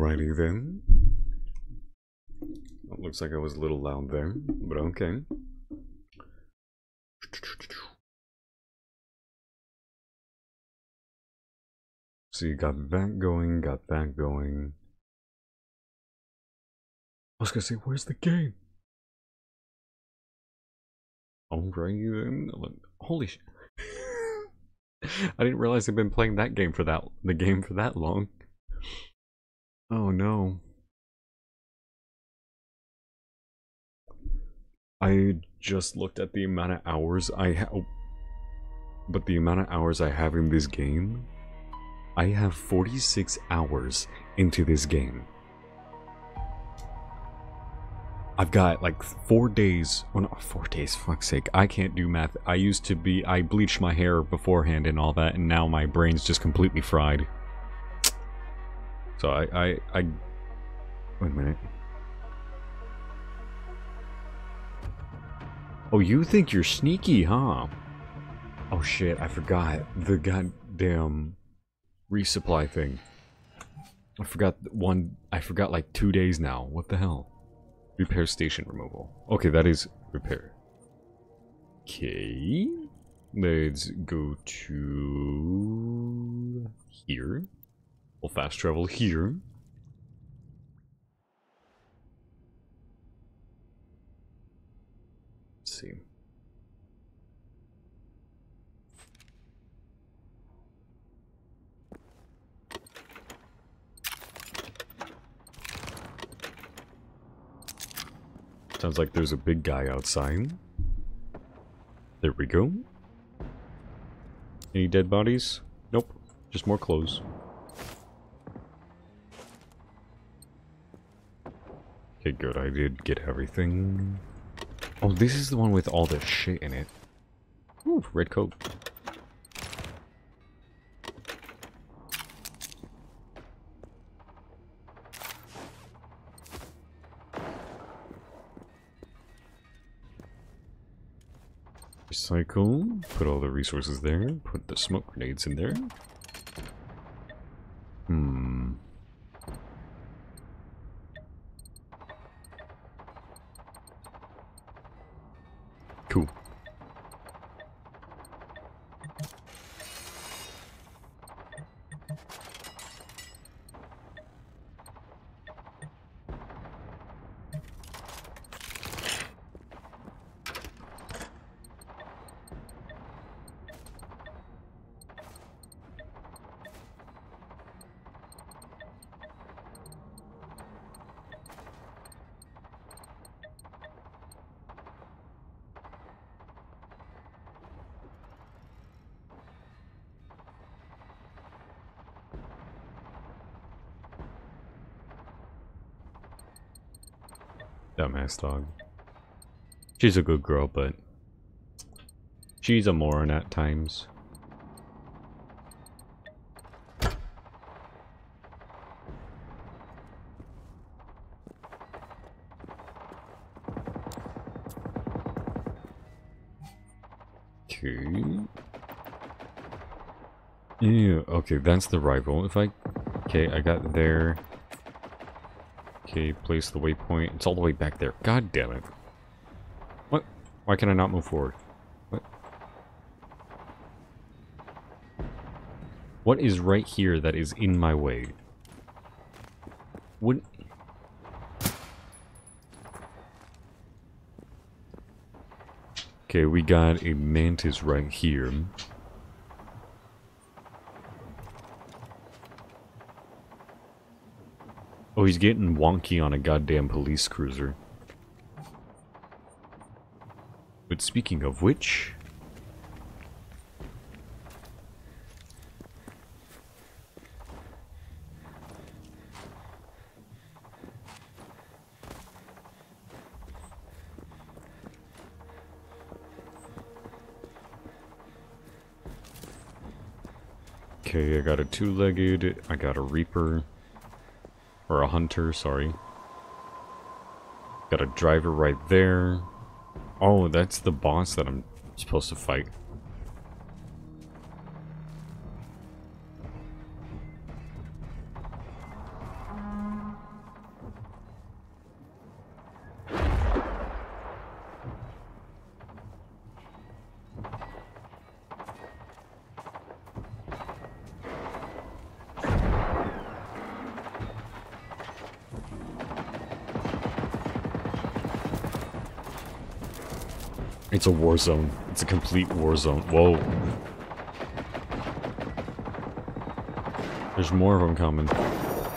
Alrighty then. It looks like I was a little loud there, but okay. So you got that going, got that going. I was gonna say, where's the game? Alrighty then. Holy shit. I didn't realize I've been playing that game for that long. Oh no. I just looked at the amount of hours I have, but the amount of hours I have in this game, I have 46 hours into this game. I've got like 4 days, well not 4 days, fuck's sake, I can't do math. I bleached my hair beforehand and all that, and now my brain's just completely fried. So I wait a minute. Oh, you think you're sneaky, huh? Oh shit, I forgot the goddamn resupply thing. I forgot like 2 days now. What the hell? Repair station removal. Okay, that is repair. Okay. Let's go to here. We'll fast travel here. See. Sounds like there's a big guy outside. There we go. Any dead bodies? Nope. Just more clothes. Okay, good. I did get everything. Oh, this is the one with all the shit in it. Ooh, red coat. Recycle. Put all the resources there. Put the smoke grenades in there. Hmm. Cool. Dumbass dog. She's a good girl, but she's a moron at times. Okay. Ew, okay, that's the rival. Okay, I got there. Okay, place the waypoint. It's all the way back there. God damn it. What? Why can I not move forward? What? What is right here that is in my way? What? Okay, we got a mantis right here. Oh, he's getting wonky on a goddamn police cruiser. But speaking of which... Okay, I got a two-legged, I got a reaper. Or a hunter, sorry. Got a driver right there. Oh, that's the boss that I'm supposed to fight. It's a war zone. It's a complete war zone. Whoa. There's more of them coming.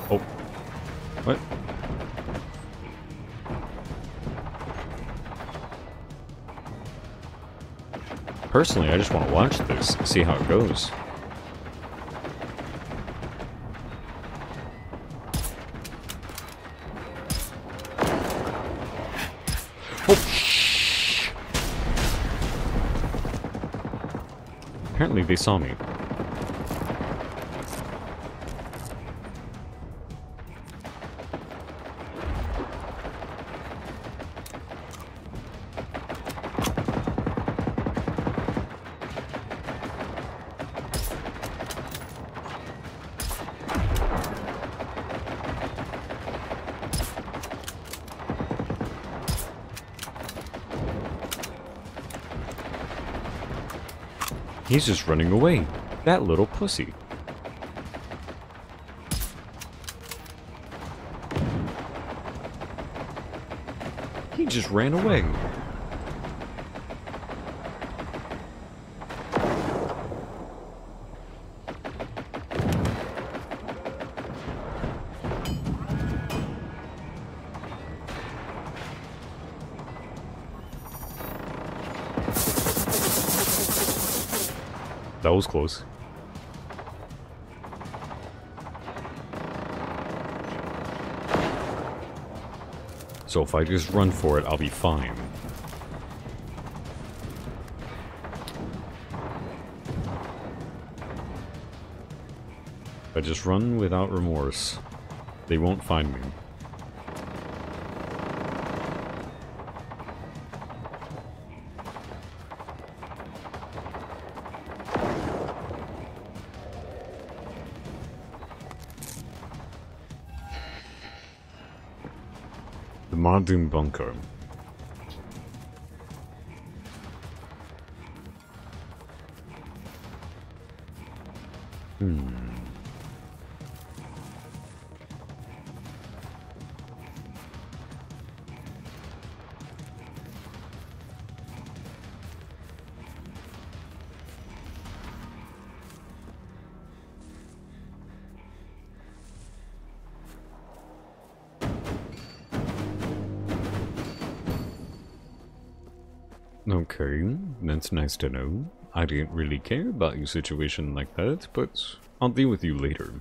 Oh. What? Personally, I just want to watch this, see how it goes. Apparently they saw me. He's just running away. That little pussy. He just ran away. That was close. So if I just run for it, I'll be fine. If I just run without remorse, they won't find me. Doom bunker. Okay, that's nice to know. I didn't really care about your situation like that, but I'll deal with you later.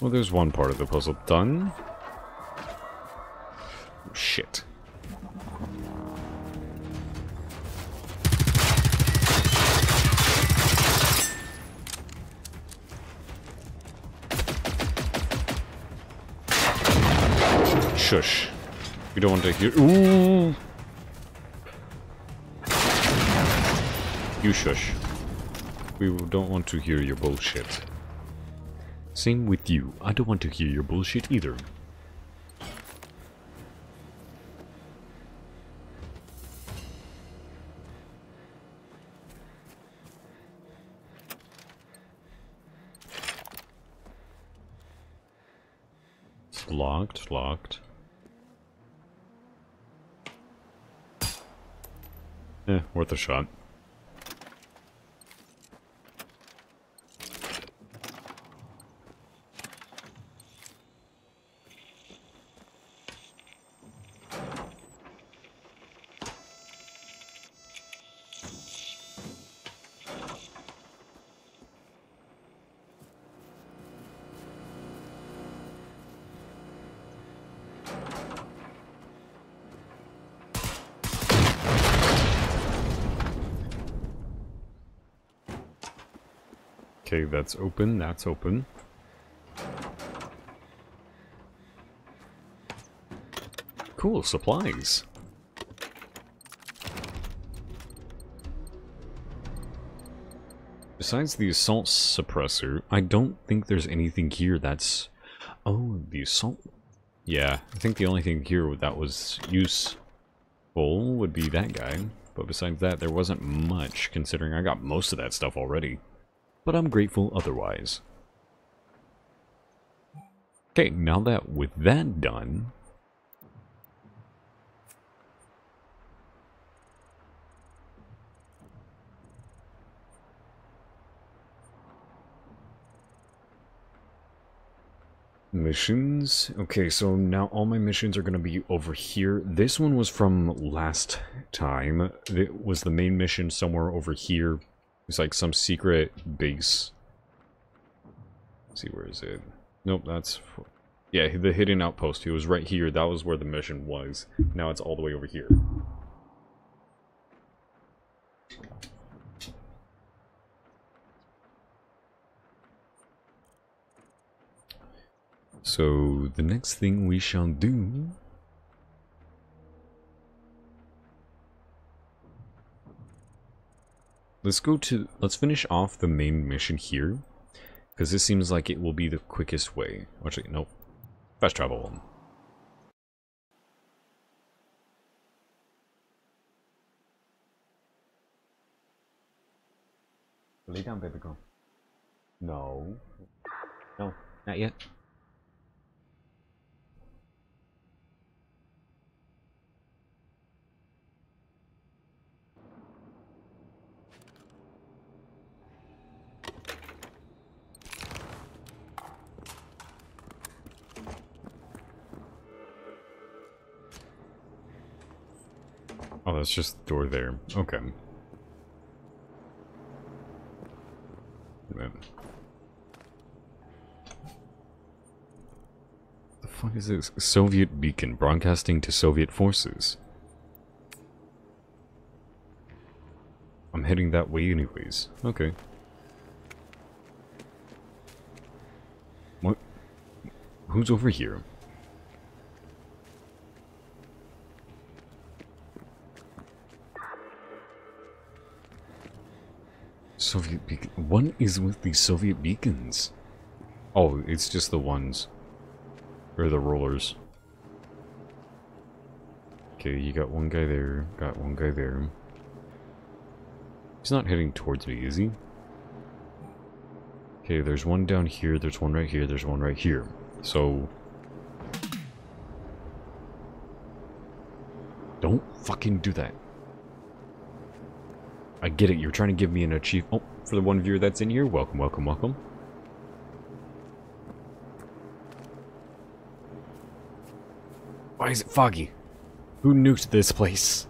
Well, there's one part of the puzzle done. Oh, shit. Shush. We don't want to hear. Ooh. You shush. We don't want to hear your bullshit. Same with you. I don't want to hear your bullshit either. It's locked, locked. Eh, worth a shot. Okay, that's open, that's open. Cool, supplies. Besides the assault suppressor, I don't think there's anything here that's... Oh, the assault... Yeah, I think the only thing here that was useful would be that guy. But besides that, there wasn't much, considering I got most of that stuff already. But I'm grateful otherwise. Okay, now that with that done... Missions. Okay, so now all my missions are going to be over here. This one was from last time. It was the main mission somewhere over here. It's like some secret base. Let's see, where is it? Nope, that's... For, yeah, the hidden outpost. It was right here. That was where the mission was. Now it's all the way over here. So, the next thing we shall do... Let's go to... Let's finish off the main mission here. Because this seems like it will be the quickest way. Actually, nope. Fast travel. Lay down, baby girl. No. No, not yet. Oh, that's just the door there. Okay. What the fuck is this? Soviet beacon broadcasting to Soviet forces. I'm heading that way anyways. Okay. What? Who's over here? Soviet beacon. What is with these Soviet beacons? Oh, it's just the ones. Or the rollers. Okay, you got one guy there. Got one guy there. He's not heading towards me, is he? Okay, there's one down here. There's one right here. There's one right here. So... Don't fucking do that. I get it, you're trying to give me an achievement. Oh, for the one viewer that's in here, welcome, welcome, welcome. Why is it foggy? Who nuked this place?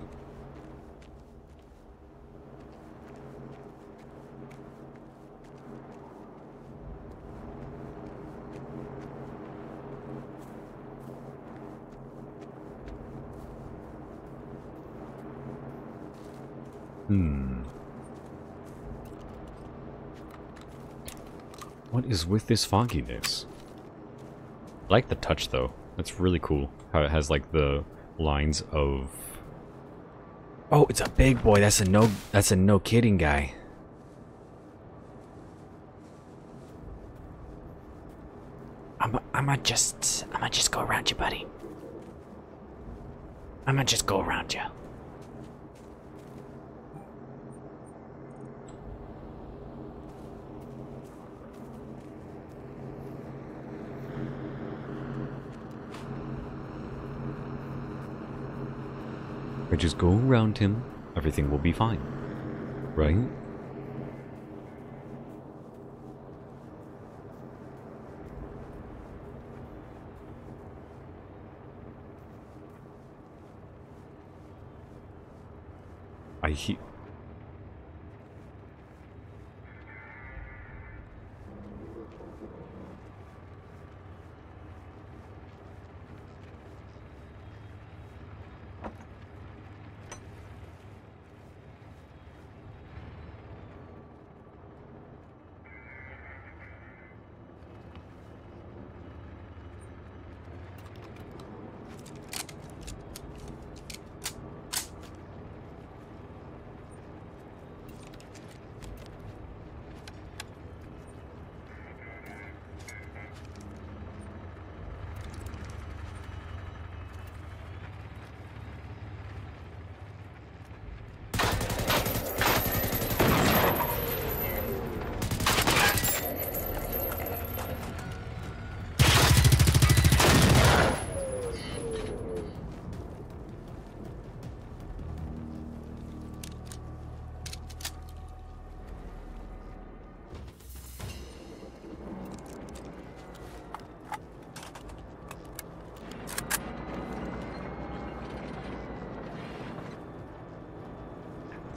What is with this fogginess? I like the touch though. That's really cool. How it has like the lines of... Oh, it's a big boy. That's a no kidding guy. I'ma just go around you, buddy. I'ma just go around you. I just go around him, everything will be fine, right? I hear...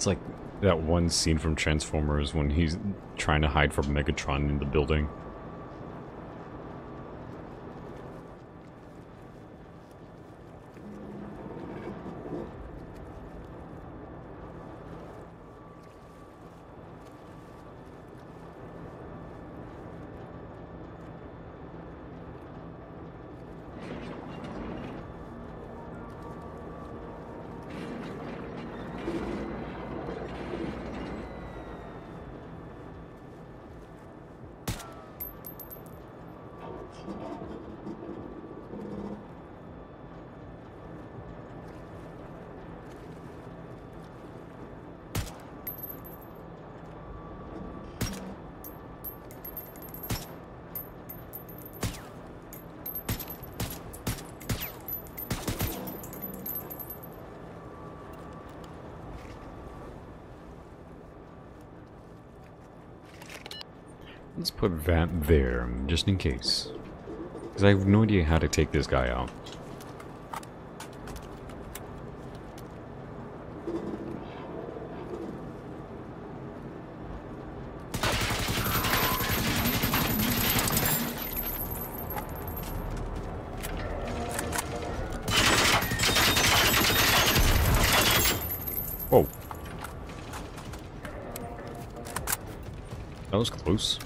It's like that one scene from Transformers when he's trying to hide from Megatron in the building. Let's put that there, just in case. Because I have no idea how to take this guy out. Whoa. That was close.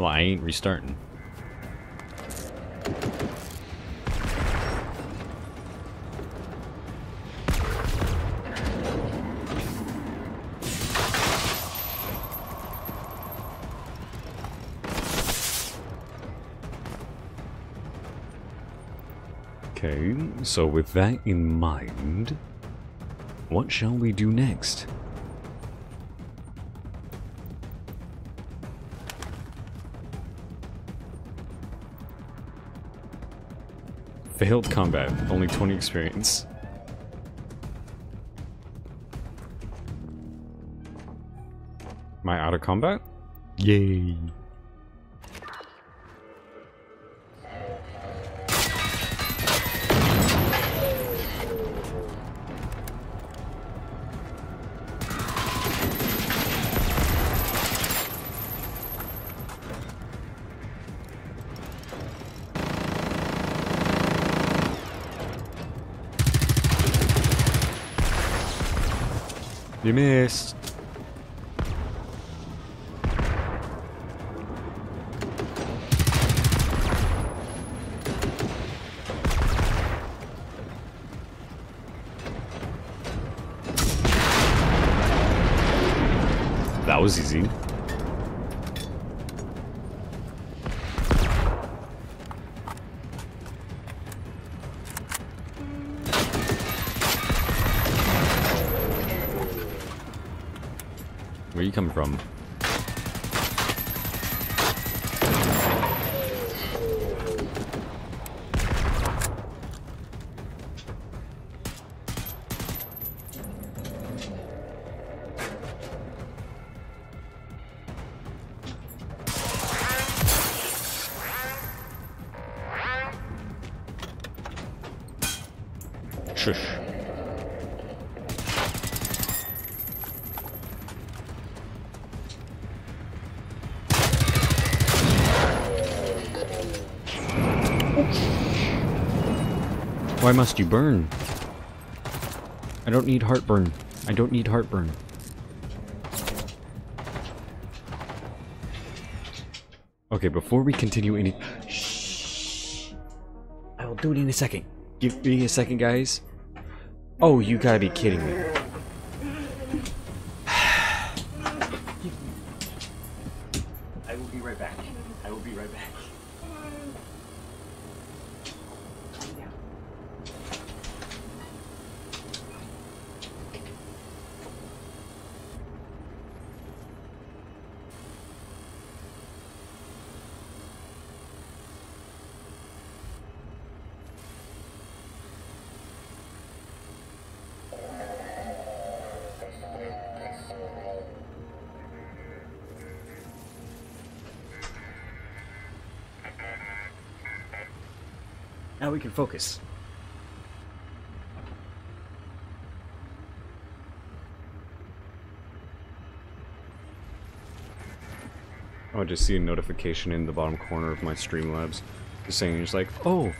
I ain't restarting. Okay, so with that in mind, what shall we do next? Failed combat, only 20 experience. Am I out of combat? Yay. You missed. That was easy. Where you coming from? Shush. Why must you burn? I don't need heartburn. I don't need heartburn. Okay, before we continue any— Shh. I will do it in a second. Give me a second, guys. Oh, you gotta be kidding me. I will be right back. I will be right back. Now we can focus. I just see a notification in the bottom corner of my Streamlabs saying, it's like, oh,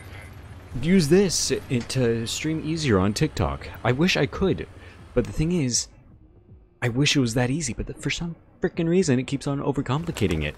use this to stream easier on TikTok. I wish I could, but the thing is, I wish it was that easy, but for some freaking reason, it keeps on overcomplicating it.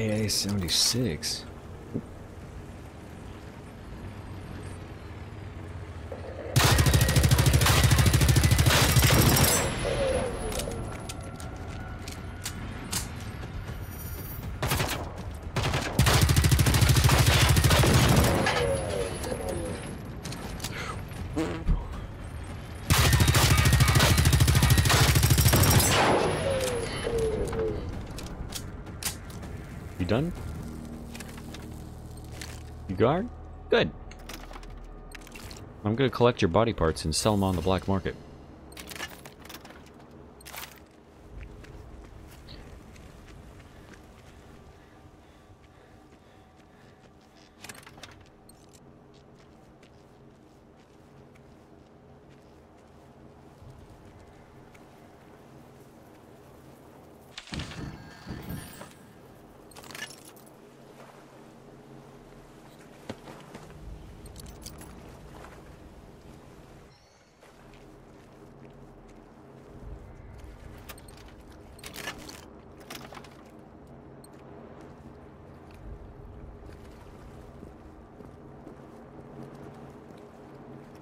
AA 76. Done? You guard? Good. I'm gonna collect your body parts and sell them on the black market.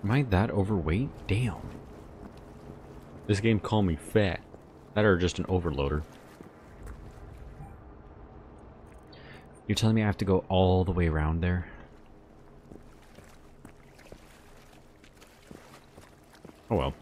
Am I that overweight? Damn. This game called me fat. That or just an overloader. You're telling me I have to go all the way around there? Oh well.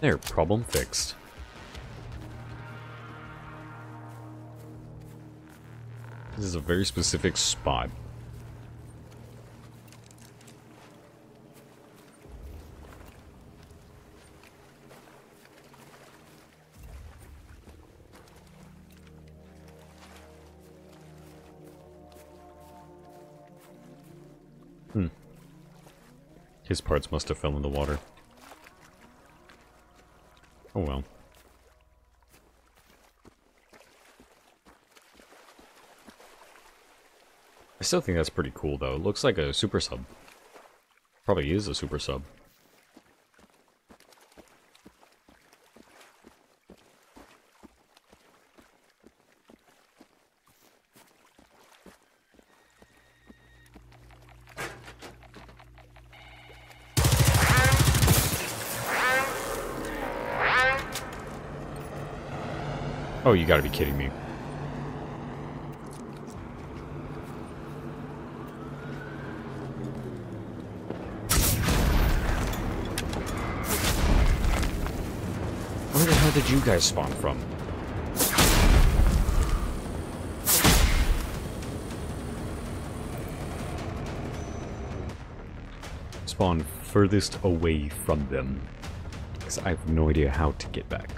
There, problem fixed. This is a very specific spot. His parts must have fell in the water. Oh well. I still think that's pretty cool though. It looks like a super sub. Probably is a super sub. Oh, you gotta be kidding me. Where the hell did you guys spawn from? Spawn furthest away from them. Because I have no idea how to get back.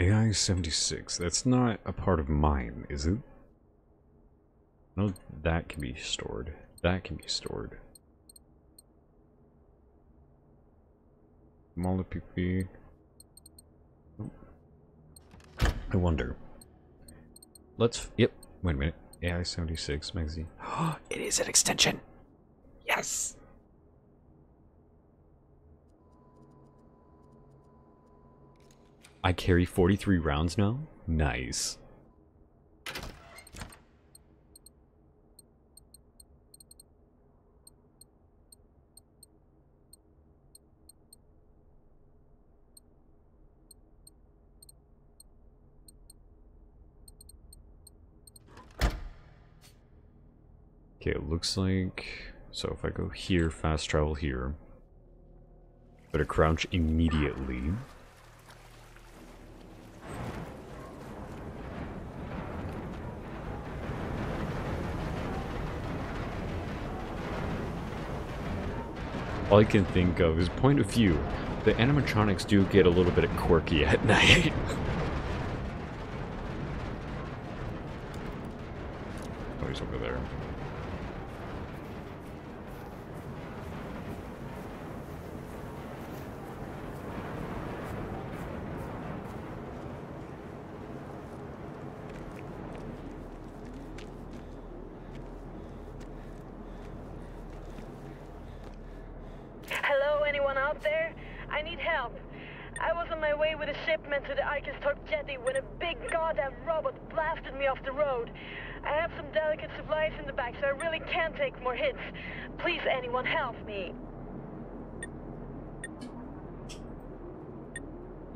AI 76, that's not a part of mine, is it? No, that can be stored. That can be stored. Mala PP. I wonder. Let's. Yep. Wait a minute. AI 76 magazine. It is an extension. Yes. I carry 43 rounds now. Nice. Okay, it looks like, so if I go here, fast travel here, better crouch immediately. All I can think of is point of view. The animatronics do get a little bit quirky at night. Oh, he's over there.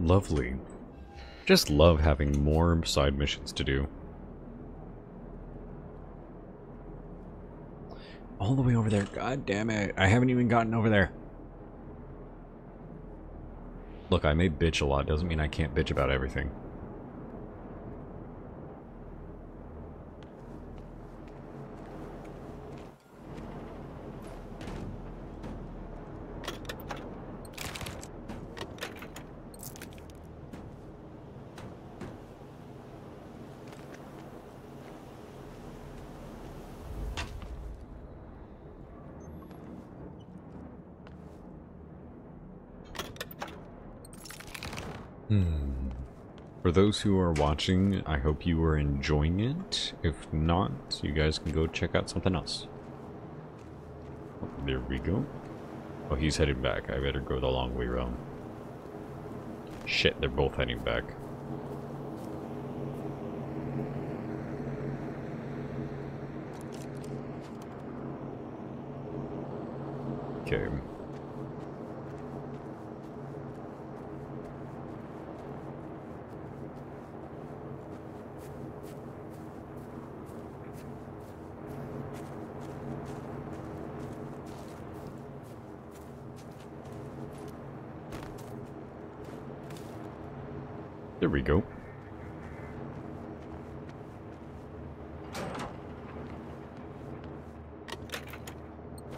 Lovely. Just love having more side missions to do. All the way over there. God damn it. I haven't even gotten over there. Look, I may bitch a lot. Doesn't mean I can't bitch about everything. For those who are watching, I hope you are enjoying it. If not, you guys can go check out something else. Oh, there we go. Oh, he's heading back. I better go the long way around. Shit, they're both heading back. Okay. There we go.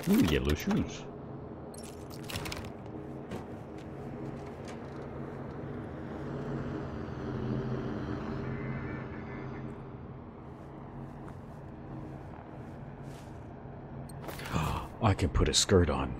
Ooh, yellow shoes. I can put a skirt on.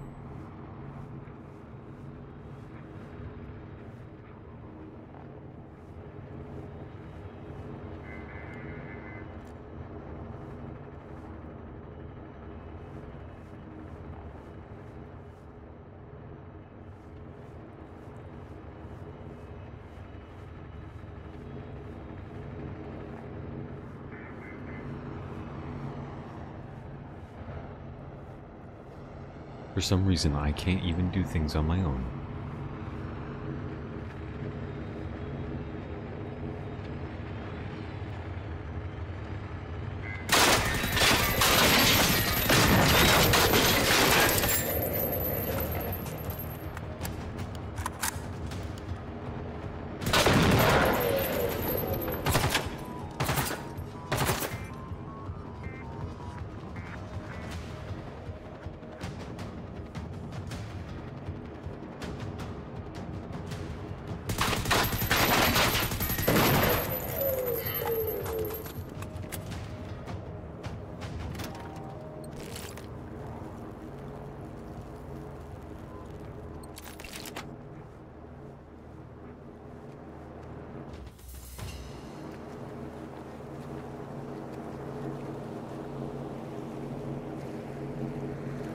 For some reason, I can't even do things on my own.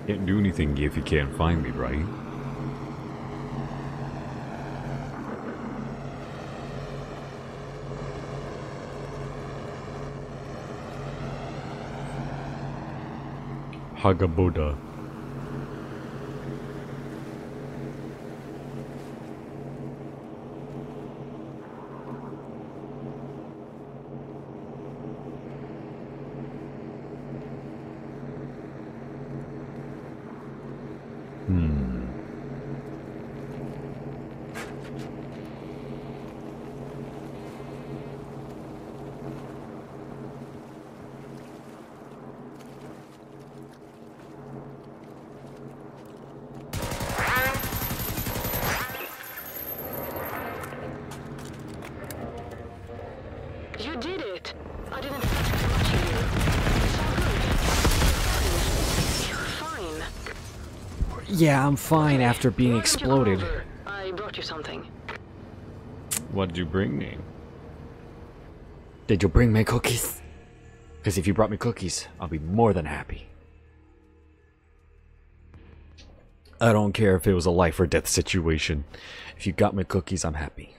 Can't do anything if you can't find me, right? Hagabuddha. Yeah, I'm fine after being exploded. I brought you something. What'd you bring me? Did you bring me cookies? Because if you brought me cookies, I'll be more than happy. I don't care if it was a life or death situation. If you got me cookies, I'm happy.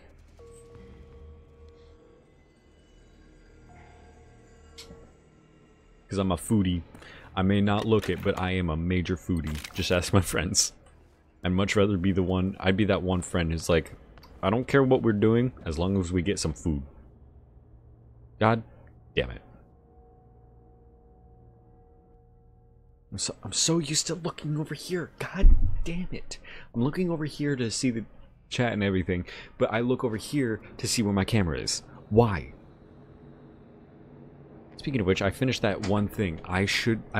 Because I'm a foodie. I may not look it, but I am a major foodie. Just ask my friends. I'd much rather be the one... I'd be that one friend who's like, I don't care what we're doing as long as we get some food. God damn it. I'm so used to looking over here. God damn it. I'm looking over here to see the chat and everything, but I look over here to see where my camera is. Why? Speaking of which, I finished that one thing. I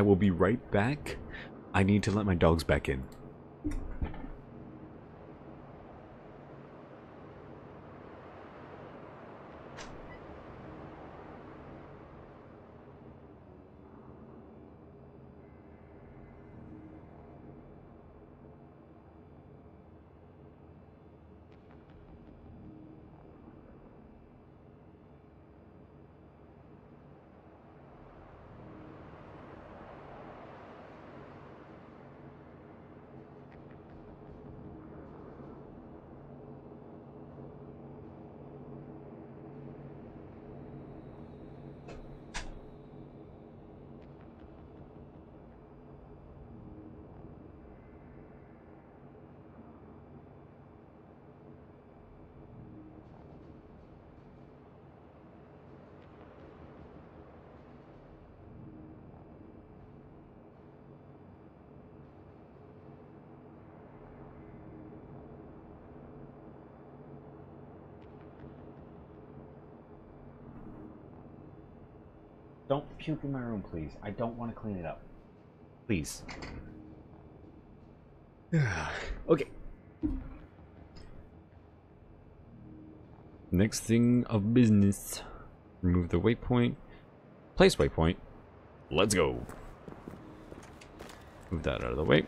will be right back. I need to let my dogs back in. Don't puke in my room, please. I don't want to clean it up. Please. Okay. Next thing of business. Remove the waypoint. Place waypoint. Let's go. Move that out of the way.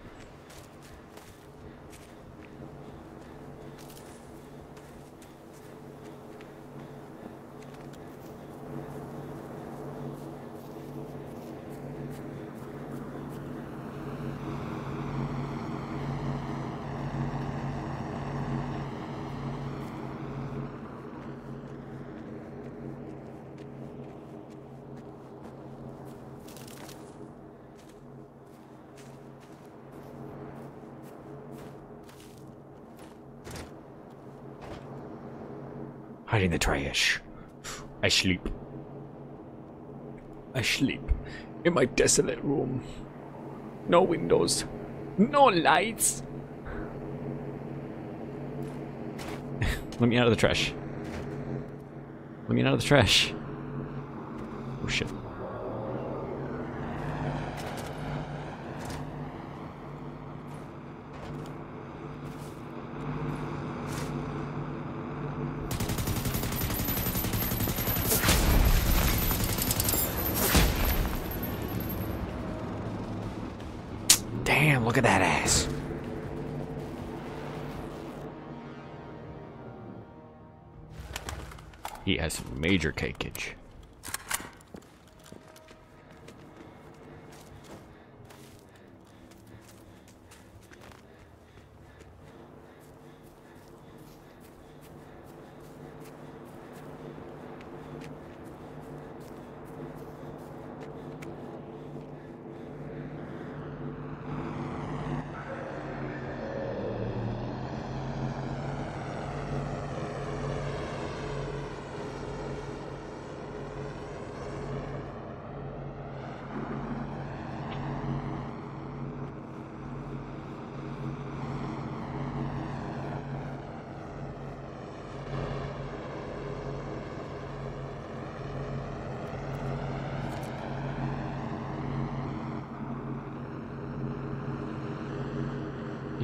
In the trash. I sleep in my desolate room. No windows, no lights. Let me out of the trash. Let me out of the trash. Oh shit. Look at that ass. He has some major cakeage.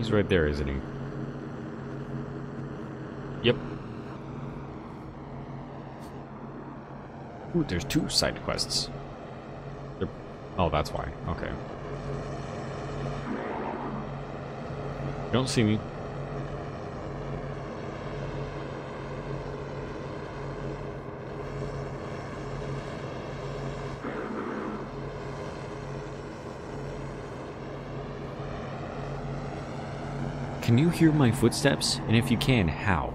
He's right there, isn't he? Yep. Ooh, there's two side quests. They're... Oh, that's why. Okay. You don't see me. Can you hear my footsteps? And if you can, how?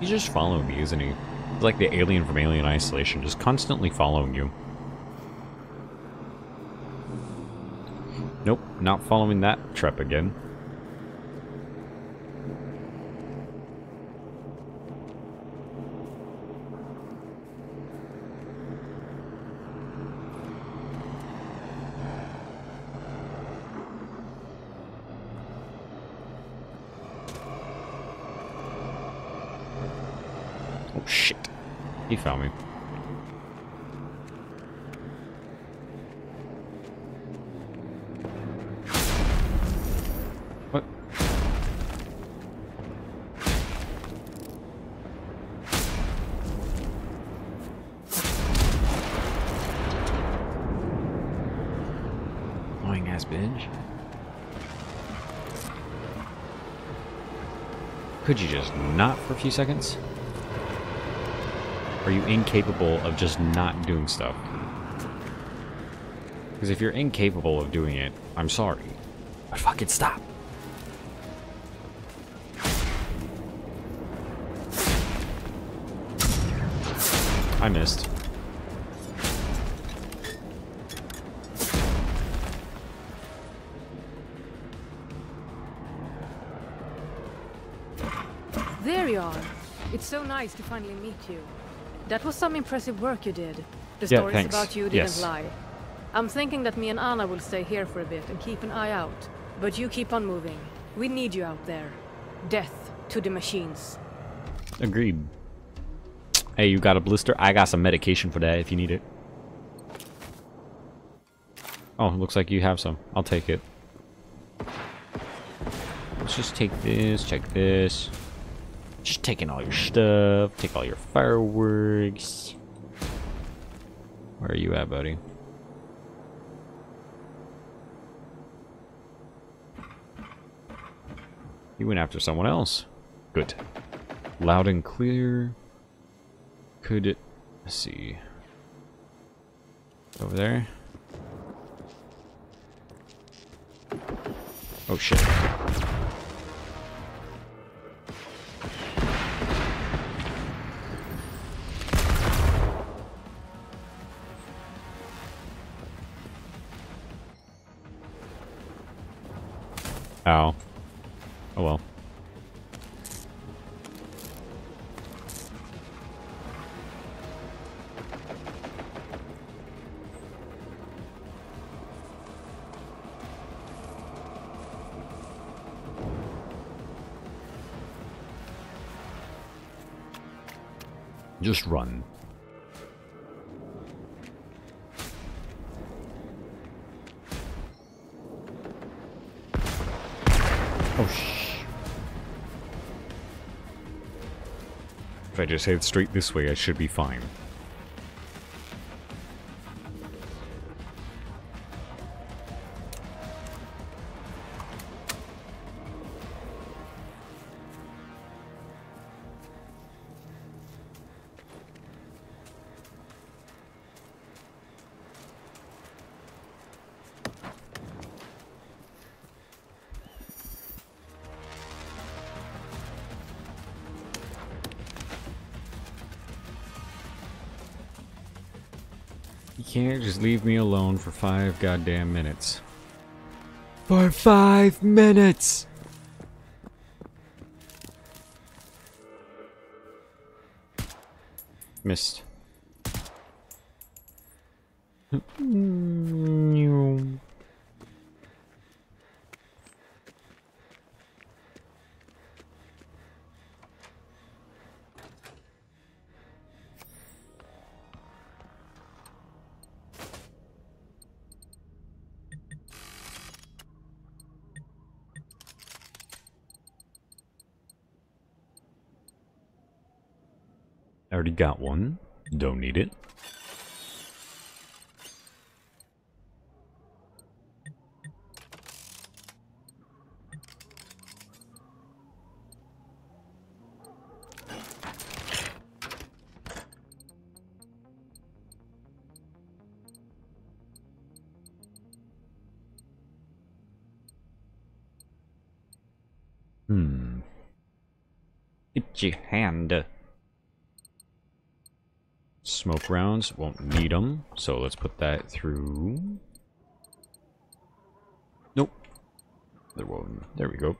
He's just following me, isn't he? He's like the alien from Alien Isolation, just constantly following you. Nope, not following that trap again. Found me. What? Annoying ass bitch. Could you just not for a few seconds? Are you incapable of just not doing stuff? Because if you're incapable of doing it, I'm sorry. But fucking stop. I missed. There you are. It's so nice to finally meet you. That was some impressive work you did. The stories about you didn't lie. I'm thinking that me and Anna will stay here for a bit and keep an eye out. But you keep on moving. We need you out there. Death to the machines. Agreed. Hey, you got a blister? I got some medication for that if you need it. Oh, looks like you have some. I'll take it. Let's just take this, check this. Just taking all your stuff, take all your fireworks. Where are you at, buddy? You went after someone else. Good. Loud and clear. Could it... Let's see. Over there. Oh, shit. Ow. Oh well. Just run. If I just head straight this way, I should be fine. Just leave me alone for 5 goddamn minutes. For 5 minutes! Missed. Already got one. Don't need it. Get your hand. Smoke rounds, won't need them, so let's put that through. Nope. There we go.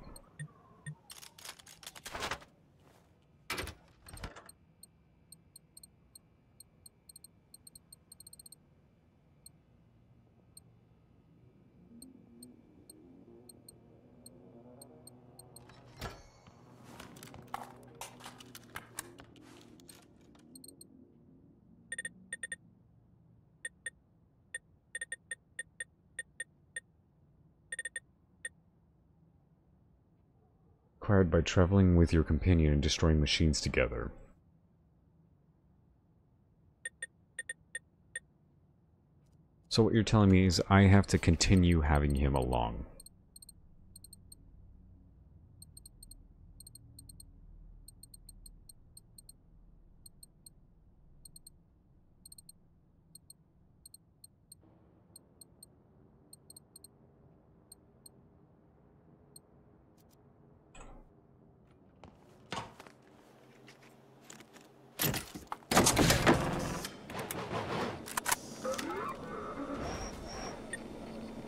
By traveling with your companion and destroying machines together. So what you're telling me is I have to continue having him along.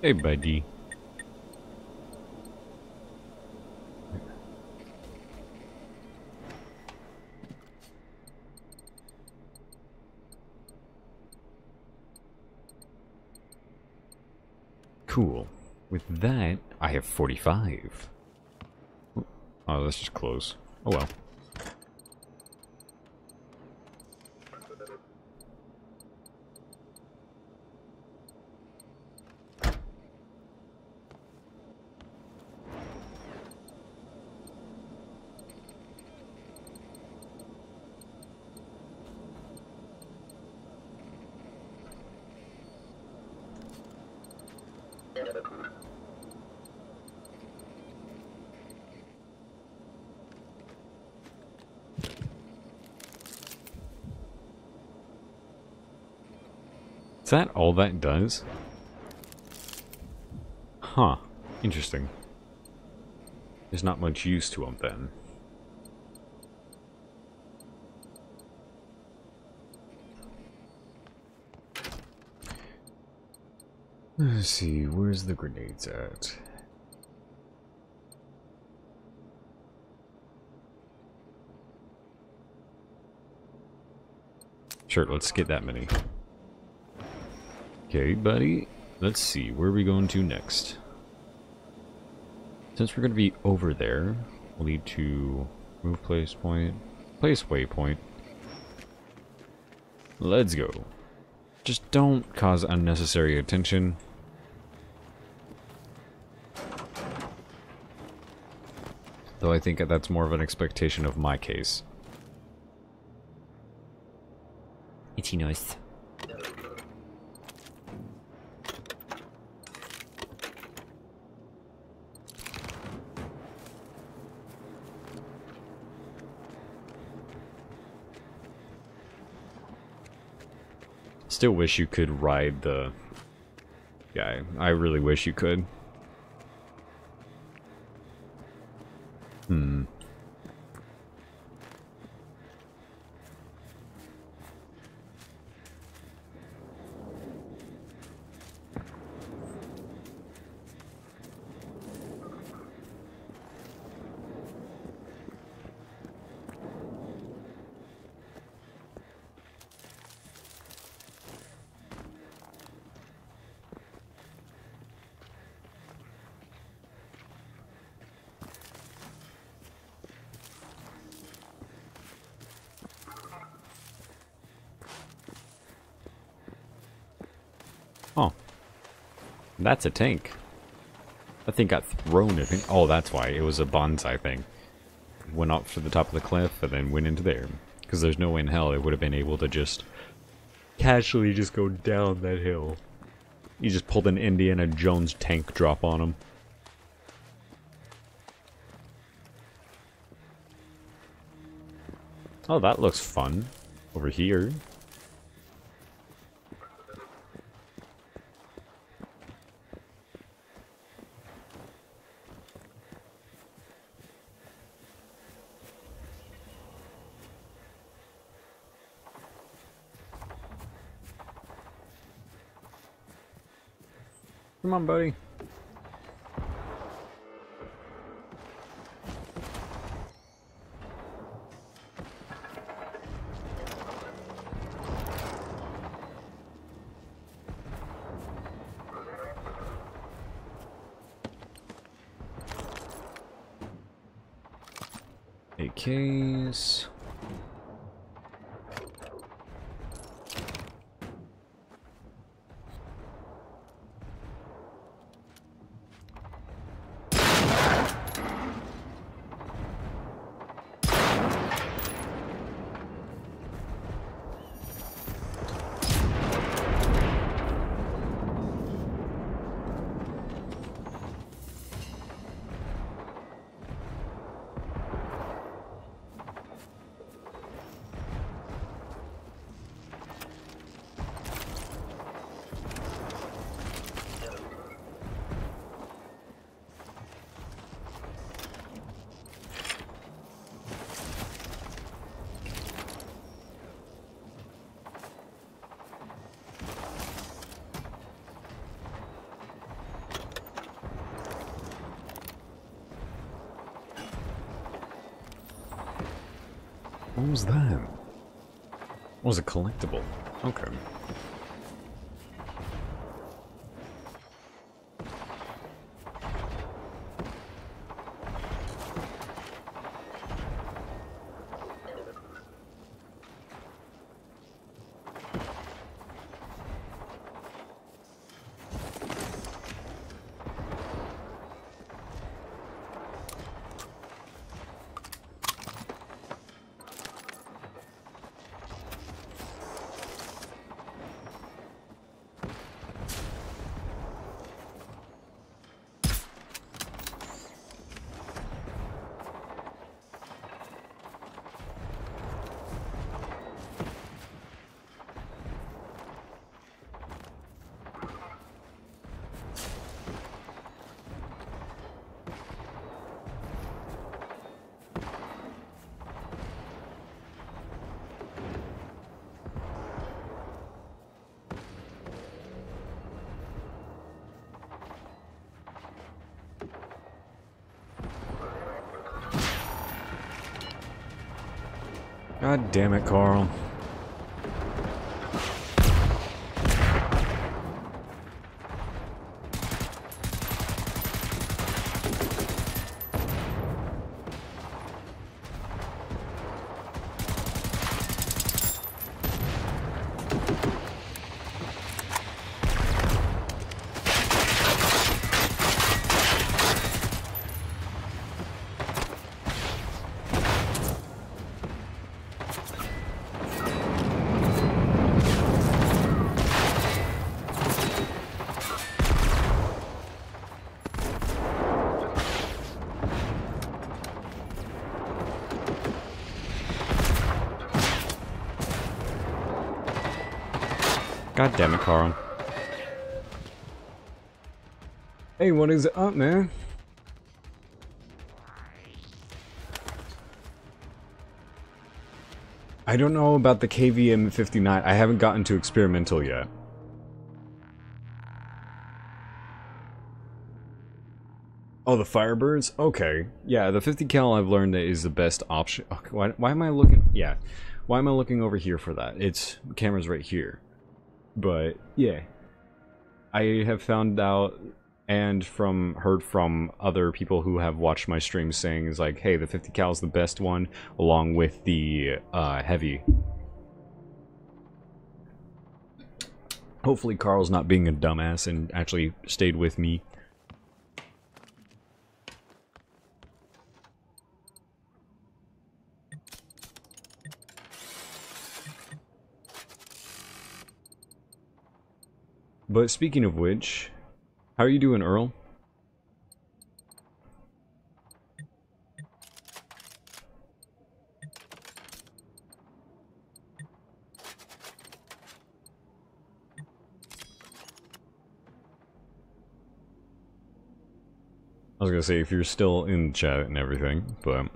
Hey, buddy. Cool. With that, I have 45. Oh, that's just close. Oh well. Is that all that does? Huh. Interesting. There's not much use to them then. Let's see, where's the grenades at? Sure, let's get that many. Okay, buddy, let's see, where are we going to next? Since we're going to be over there, we'll need to move place point, place waypoint. Let's go. Just don't cause unnecessary attention. Though I think that's more of an expectation of my case. Itchy nose. Still wish you could ride the guy. I really wish you could. Hmm. That's a tank. That thing got thrown at me. Oh, that's why. It was a bonsai thing. Went off to the top of the cliff and then went into there. Because there's no way in hell it would have been able to just casually just go down that hill. You just pulled an Indiana Jones tank drop on him. Oh, that looks fun. Over here. Come on, buddy. AKs. What was that? What was a collectible? Okay. God damn it, Carl. God damn it, Carl. Hey, what is up, man? I don't know about the KVM-59. I haven't gotten to experimental yet. Oh, the Firebirds? Okay. Yeah, the 50 cal I've learned that is the best option. Okay, why am I looking? Yeah. Why am I looking over here for that? It's camera's right here. But yeah, I have found out and heard from other people who have watched my streams saying is like, hey, the 50 cal is the best one along with the heavy. Hopefully Carl's not being a dumbass and actually stayed with me. But speaking of which, how are you doing, Earl? I was gonna say, if you're still in chat and everything, but...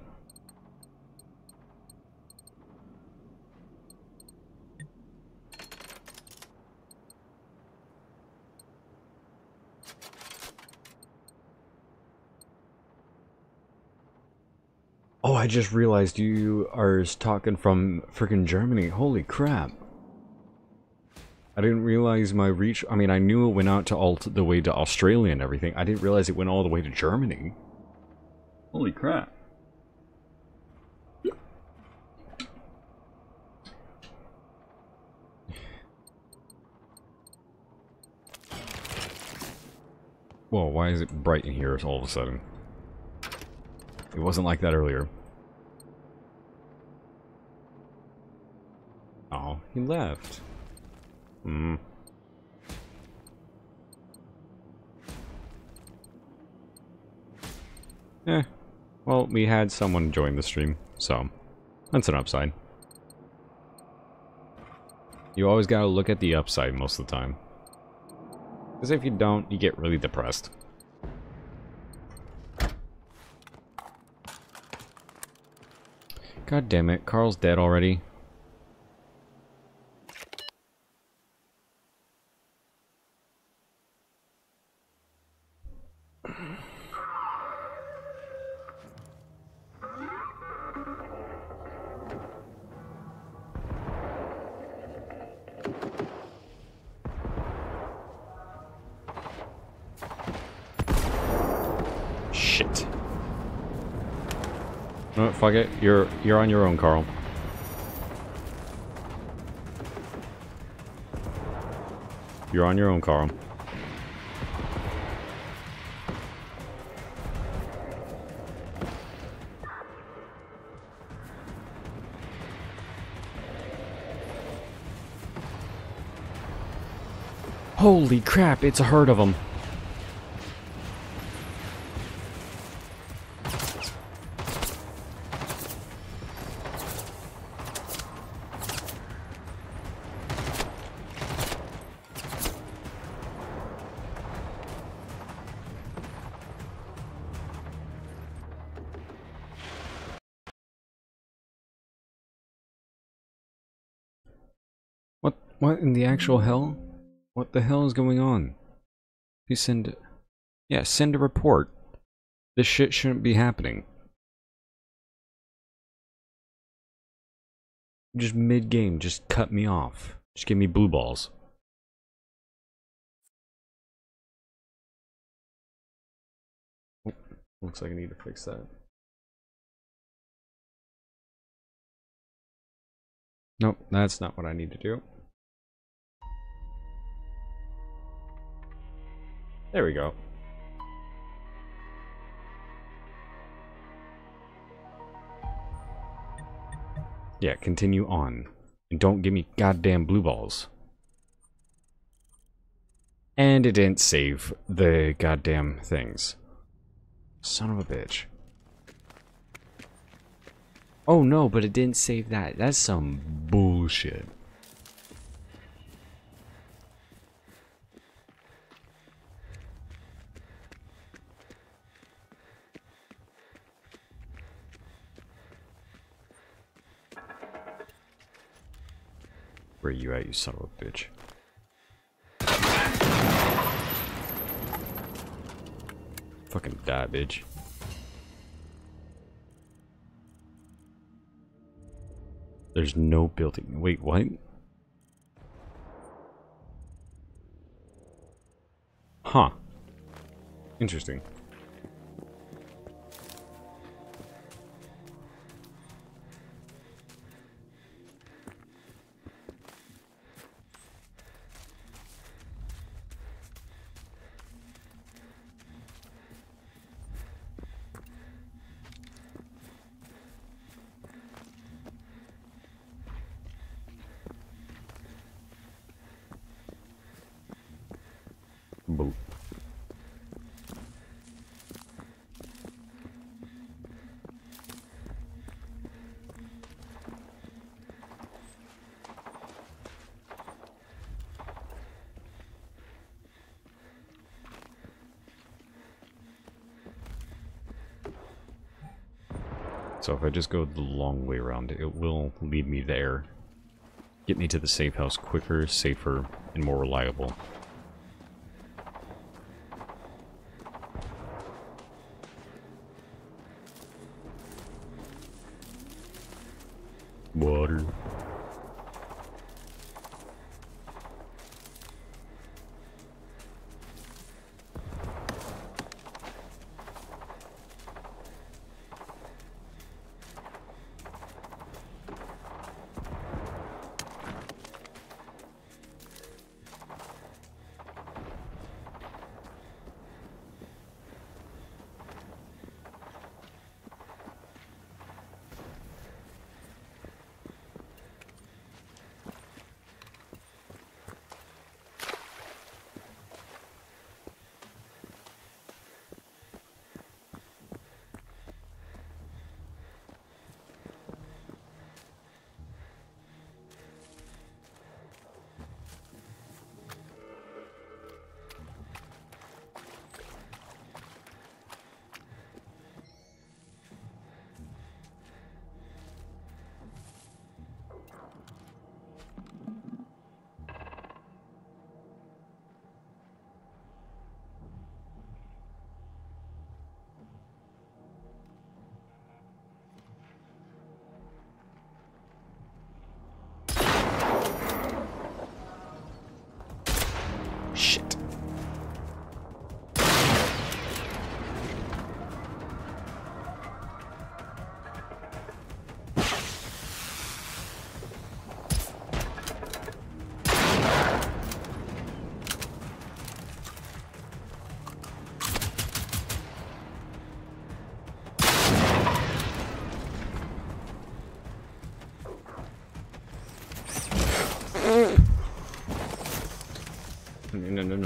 Oh, I just realized you are talking from freaking Germany. Holy crap. I didn't realize my reach. I mean, I knew it went out to all the way to Australia and everything. I didn't realize it went all the way to Germany. Holy crap. Whoa, why is it bright in here all of a sudden? It wasn't like that earlier. Oh, he left. Hmm. Eh. Well, we had someone join the stream, so that's an upside. You always gotta look at the upside most of the time. Because if you don't, you get really depressed. God damn it, Carl's dead already. Fuck it, you're on your own, Carl. You're on your own, Carl. Holy crap, it's a herd of them. What in the actual hell? What the hell is going on? You send... Yeah, send a report. This shit shouldn't be happening. Just mid-game, just cut me off. Just give me blue balls. Oh, looks like I need to fix that. Nope, that's not what I need to do. There we go. Yeah, continue on. And don't give me goddamn blue balls. And it didn't save the goddamn things. Son of a bitch. Oh no, but it didn't save that. That's some bullshit. Where are you at, you son of a bitch? Fucking die, bitch. There's no building. Wait, what? Huh. Interesting. So if I just go the long way around, it will lead me there. Get me to the safe house quicker, safer, and more reliable. Water.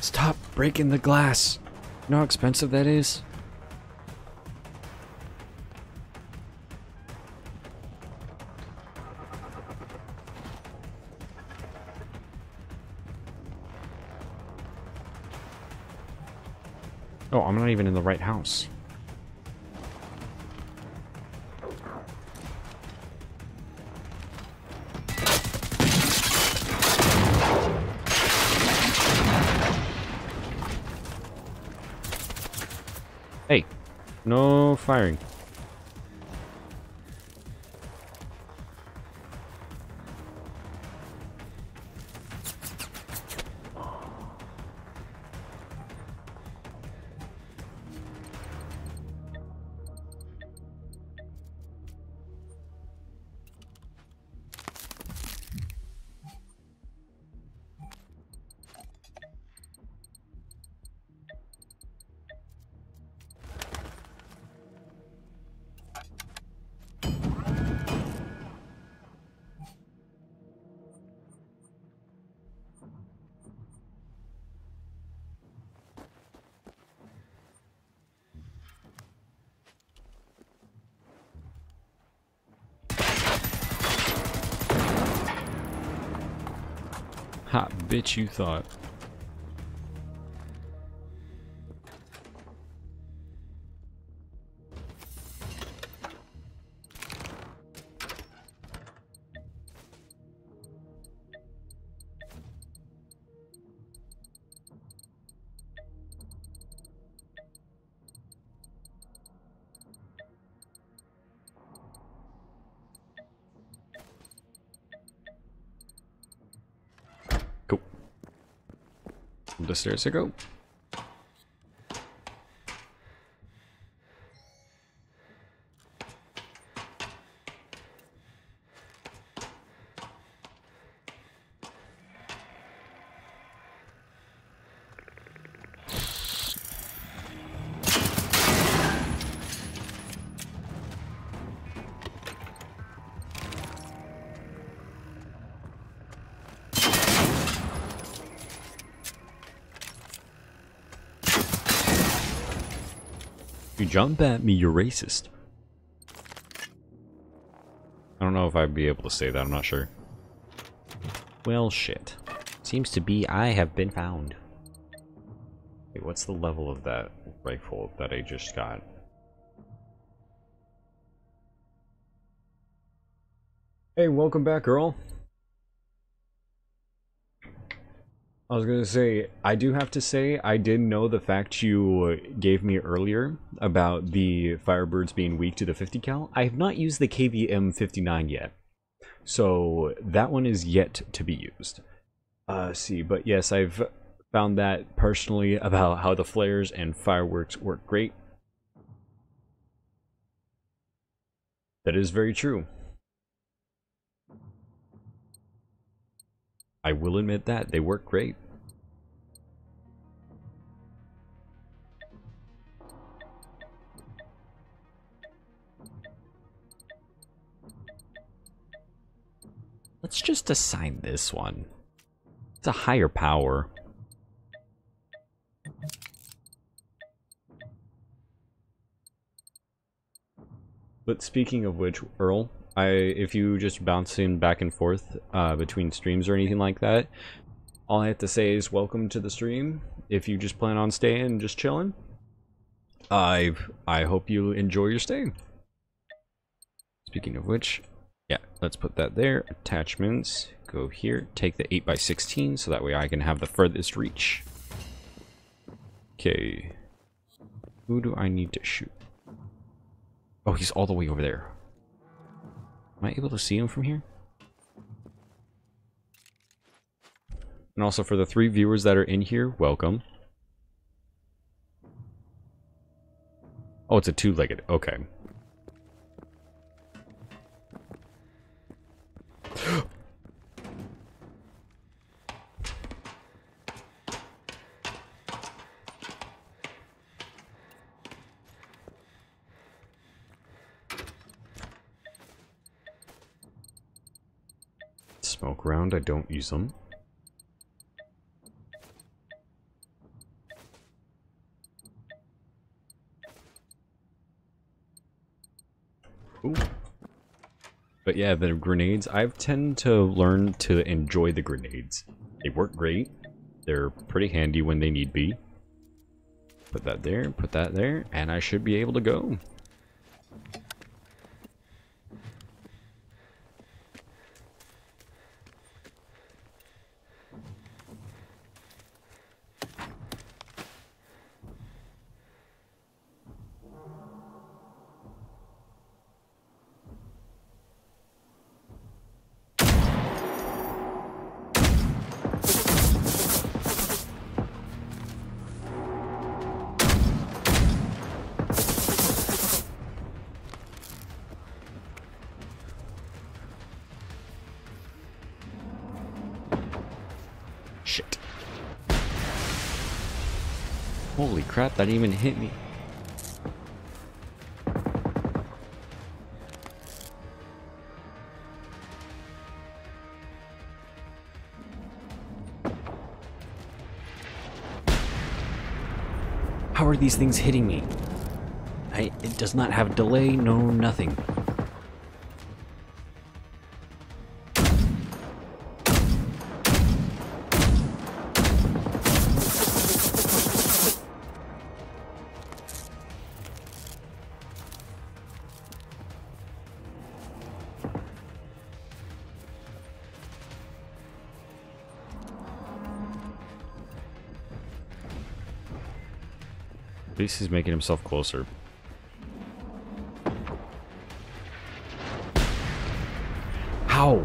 Stop breaking the glass. You know how expensive that is? Oh, I'm not even in the right house. Hey, no firing. bitch you thought. The stairs I go. Jump at me, you're racist. I don't know if I'd be able to say that, I'm not sure. Well, shit. Seems to be I have been found. Wait, what's the level of that rifle that I just got? Hey, welcome back, girl. I was gonna say, I do have to say, I did know the fact you gave me earlier about the Firebirds being weak to the 50 cal. I have not used the KVM 59 yet, so that one is yet to be used. See, but yes, I've found that personally about how the flares and fireworks work great. That is very true. I will admit that, they work great. Let's just assign this one. It's a higher power. But speaking of which, Earl, if you just bouncing back and forth between streams or anything like that, all I have to say is welcome to the stream. If you just plan on staying and just chilling, I hope you enjoy your stay. Speaking of which, yeah, let's put that there. Attachments, go here, take the 8x16 so that way I can have the furthest reach. Okay, who do I need to shoot? Oh, he's all the way over there. Am I able to see him from here? And also for the 3 viewers that are in here, welcome. Oh, it's a 2-legged. Okay. Smoke round, I don't use them. Ooh. But yeah, the grenades, I've tend to learn to enjoy the grenades. They work great. They're pretty handy when they need be. Put that there, and I should be able to go. Crap, that even hit me. How are these things hitting me? It does not have delay, no nothing. At least he's making himself closer. How?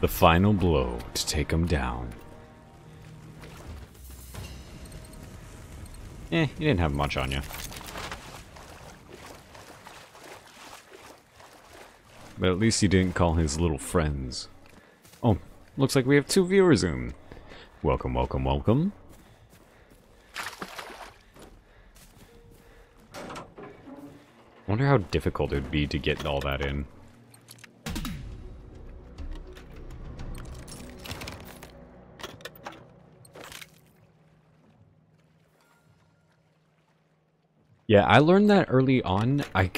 The final blow to take him down. Eh, you didn't have much on you. But at least you didn't call his little friends. Oh, looks like we have 2 viewers in. Welcome, welcome, welcome. Wonder how difficult it would be to get all that in. Yeah, I learned that early on. I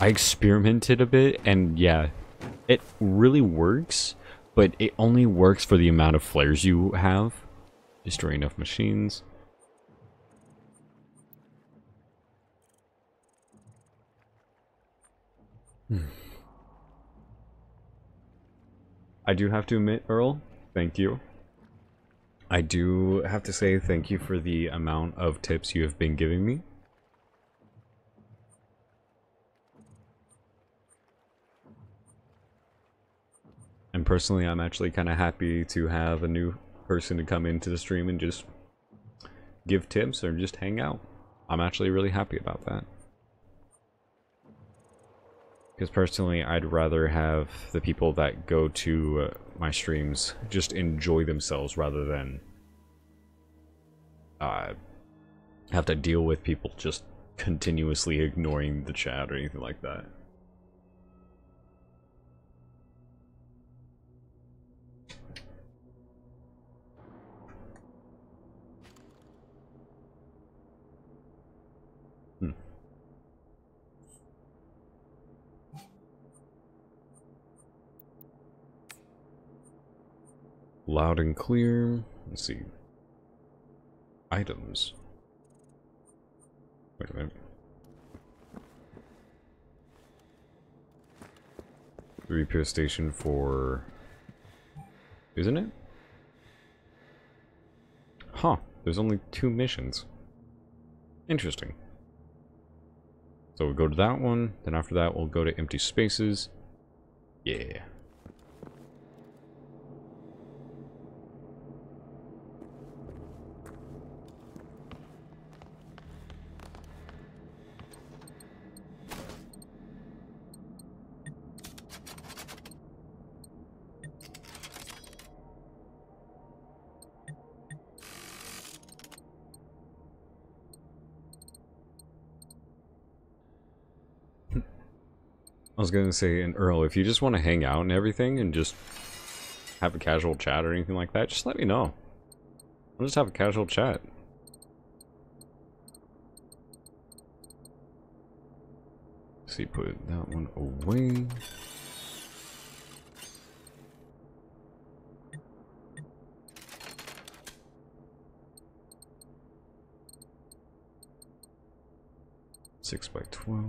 experimented a bit, and yeah, it really works, but it only works for the amount of flares you have. Destroy enough machines. I do have to admit, Earl, thank you. I do have to say thank you for the amount of tips you have been giving me. And personally, I'm actually kind of happy to have a new person to come into the stream and just give tips or just hang out. I'm actually really happy about that. Because personally, I'd rather have the people that go to my streams just enjoy themselves rather than have to deal with people just continuously ignoring the chat or anything like that. Loud and clear. Let's see. Items. Wait a minute. The repair station for... Isn't it? Huh. There's only 2 missions. Interesting. So we'll go to that one, then after that we'll go to empty spaces. Yeah. I was gonna say, and Earl, if you just want to hang out and everything and just have a casual chat or anything like that, just let me know. I'll just have a casual chat. Let's see, put that one away. Six by 12.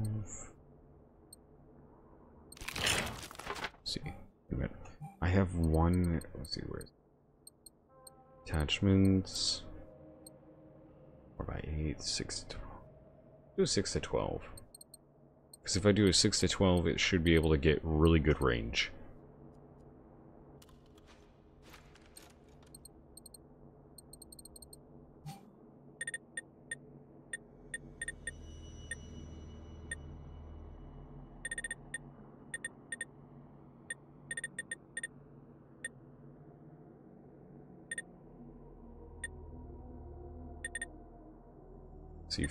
See, I have one. Let's see, where is it? Attachments. 4 by 8, 6 to 12. Do a 6 to 12. Because if I do a 6 to 12, it should be able to get really good range.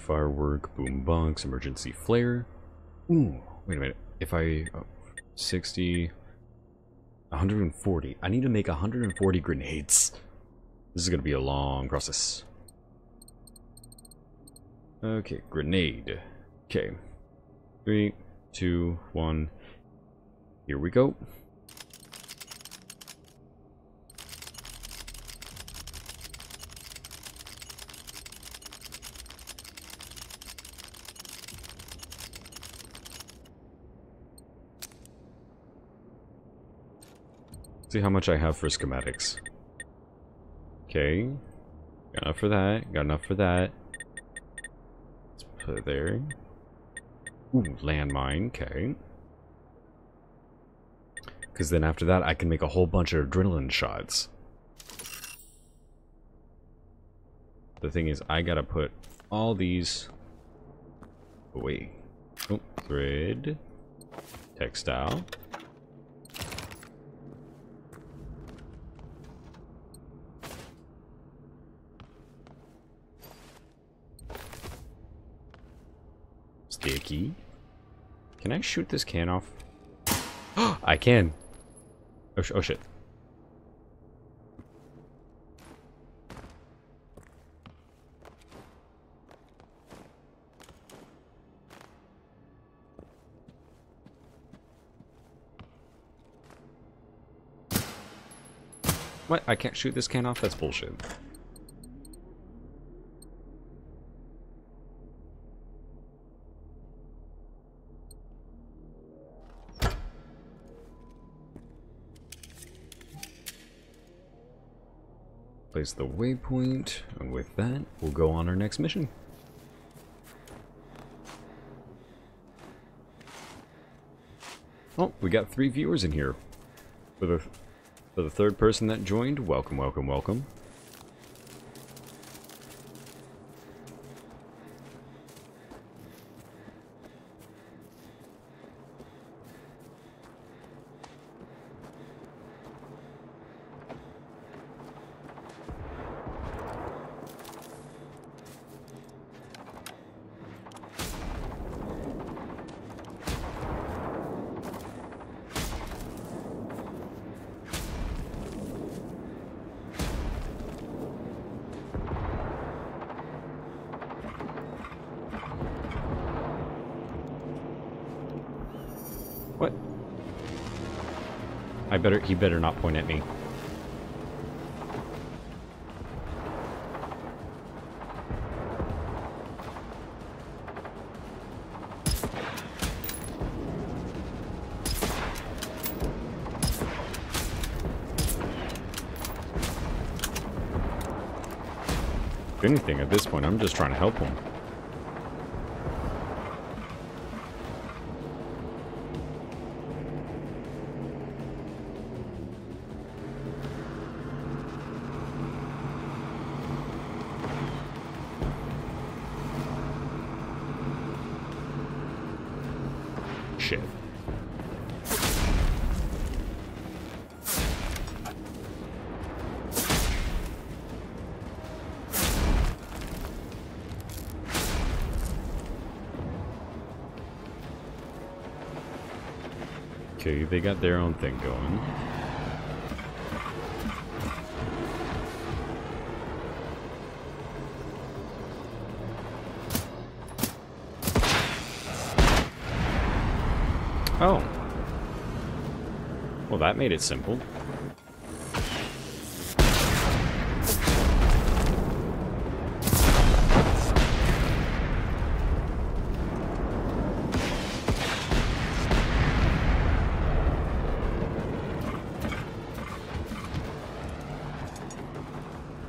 Firework, boombox, emergency flare. Ooh, wait a minute. If I... Oh, 60... 140. I need to make 140 grenades. This is gonna be a long process. Okay, grenade. Okay. 3, 2, 1. Here we go. See how much I have for schematics. Okay. Got enough for that. Got enough for that. Let's put it there. Ooh, landmine. Okay. Because then after that I can make a whole bunch of adrenaline shots. The thing is, I gotta put all these away. Oh, thread. Textile. Sticky. Can I shoot this can off? I can. Oh, oh shit. What? I can't shoot this can off? That's bullshit. Place the waypoint, and with that, we'll go on our next mission. Oh, we got 3 viewers in here. For the third person that joined, welcome, welcome, welcome. He better not point at me. anything at this point. I'm just trying to help him. They got their own thing going. Oh. Well, that made it simple.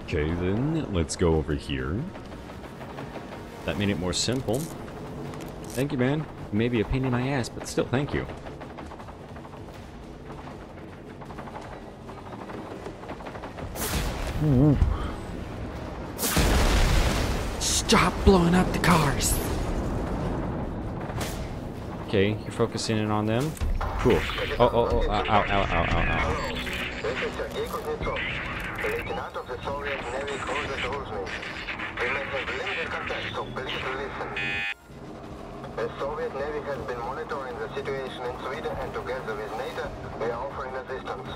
Okay, then let's go over here. That made it more simple. Thank you, man. Maybe a pain in my ass, but still, thank you. Stop blowing up the cars! Okay, you're focusing in on them. Cool. Oh, ow. Lieutenant of the Soviet Navy called the horsemen. We may have limited contact, so please listen. The Soviet Navy has been monitoring the situation in Sweden, and together with NATO, we are offering assistance.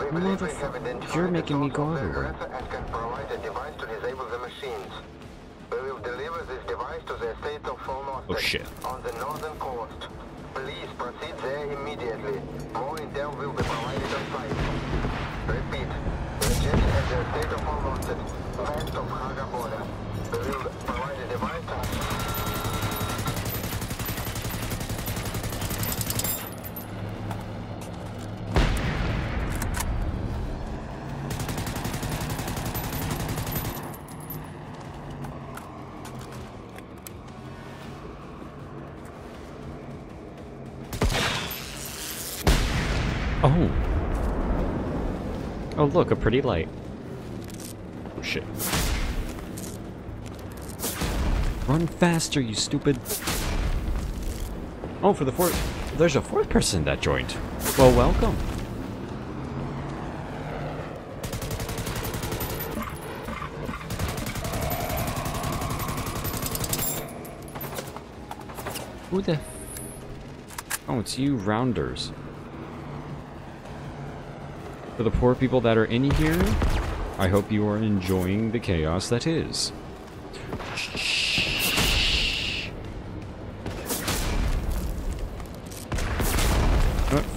We believe we have identified the aggressor and can provide a device to disable the machines. We will deliver this device to the state of Falnost on the northern coast. Please proceed there immediately. More intel will be provided on site. Repeat. The state of Falnost, west of Haga border. We will provide a device to... Oh look, a pretty light. Shit. Run faster, you stupid. Oh, for the fourth. There's a fourth person that joined. Well, welcome. Who the... Oh, it's you, Rounders. For the poor people that are in here, I hope you are enjoying the chaos that is.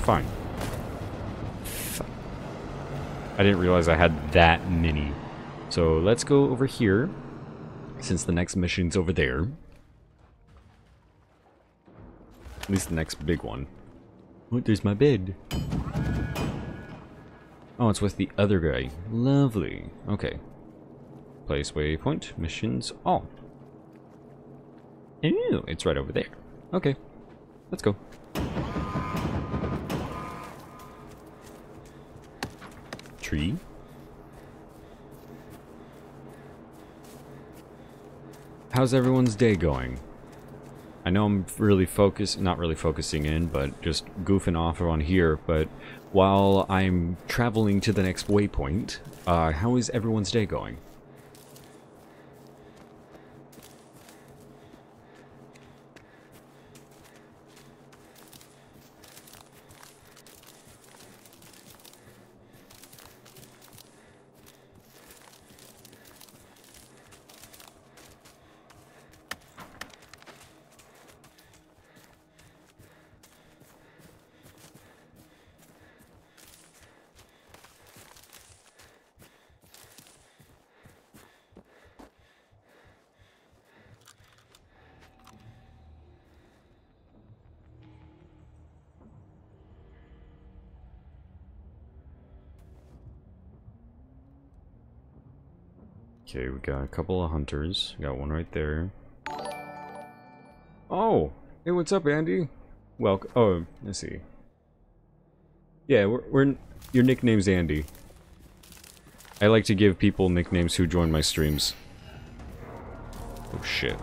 Fine. I didn't realize I had that many. So let's go over here, since the next mission's over there. At least the next big one. Oh, there's my bed. Oh, it's with the other guy. Lovely. Okay. Place waypoint. Missions. All. Ew, it's right over there. Okay. Let's go. Tree. How's everyone's day going? I know I'm really focused, not really focusing in, but just goofing off on here, but while I'm traveling to the next waypoint, how is everyone's day going? Okay, we got a couple of hunters. We got one right there. Oh! Hey, what's up, Andy? Welcome. Oh, let's see. Yeah, your nickname's Andy. I like to give people nicknames who join my streams. Oh, shit.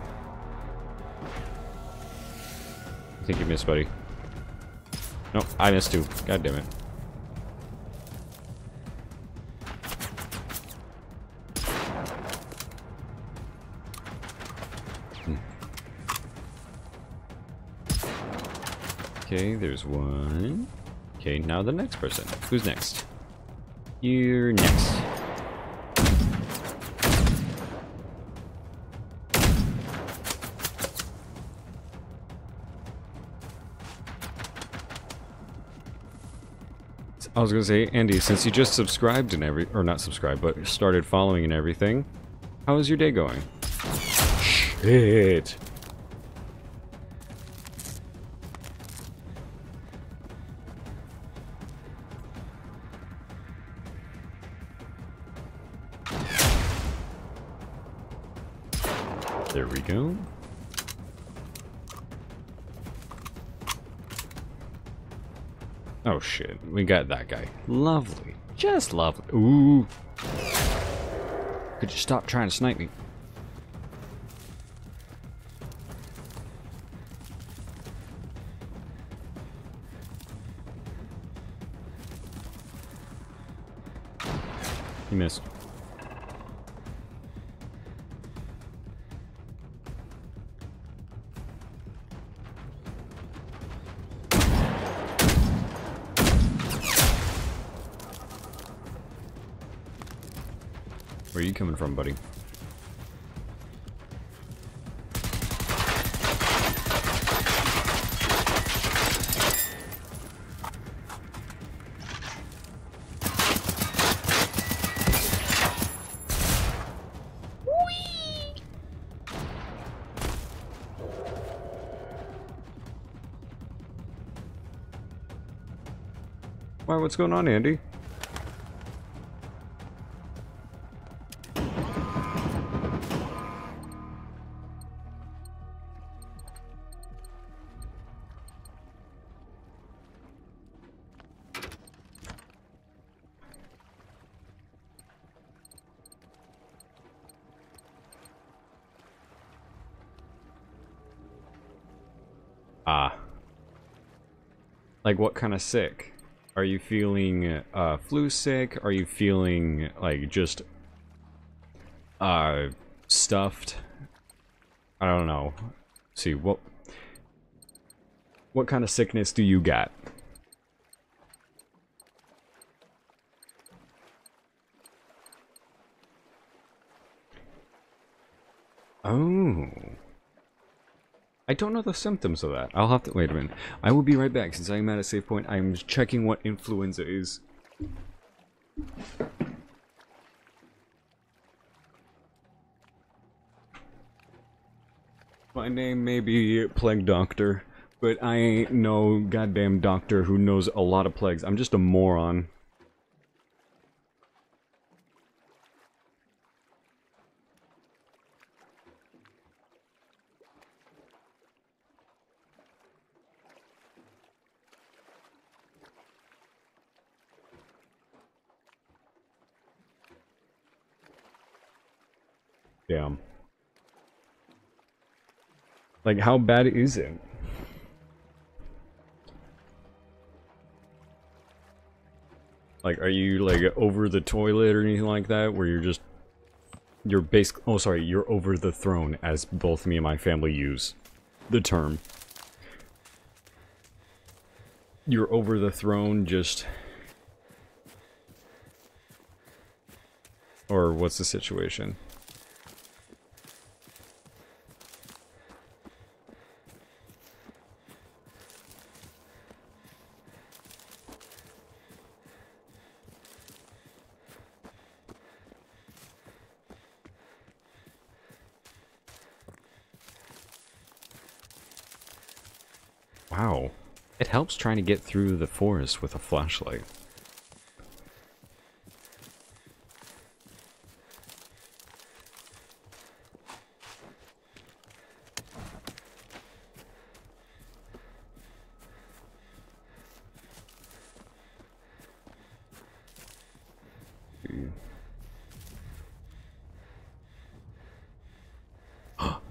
I think you missed, buddy. No, I missed too. God damn it. Okay, there's one. Okay, now the next person. Who's next? You're next. I was gonna say, Andy, since you just subscribed and or not subscribed, but started following and everything, how is your day going? Shit. There we go. Oh shit, we got that guy. Lovely. Just lovely. Ooh. Could you stop trying to snipe me? You missed. Where are you coming from, buddy? Why, what's going on, Andy? Like, what kind of sick? Are you feeling flu sick? Are you feeling like just stuffed? I don't know. Let's see, what kind of sickness do you got? Oh. I don't know the symptoms of that. I'll have to wait a minute. I will be right back. Since I'm at a save point, I'm checking what influenza is. My name may be Plague Doctor, but I ain't no goddamn doctor who knows a lot of plagues. I'm just a moron. Damn. Like, how bad is it? Like, are you, like, over the toilet or anything like that? Where you're just... You're basically... Oh, sorry, you're over the throne, as both me and my family use the term. You're over the throne, just... Or what's the situation? Wow, it helps trying to get through the forest with a flashlight.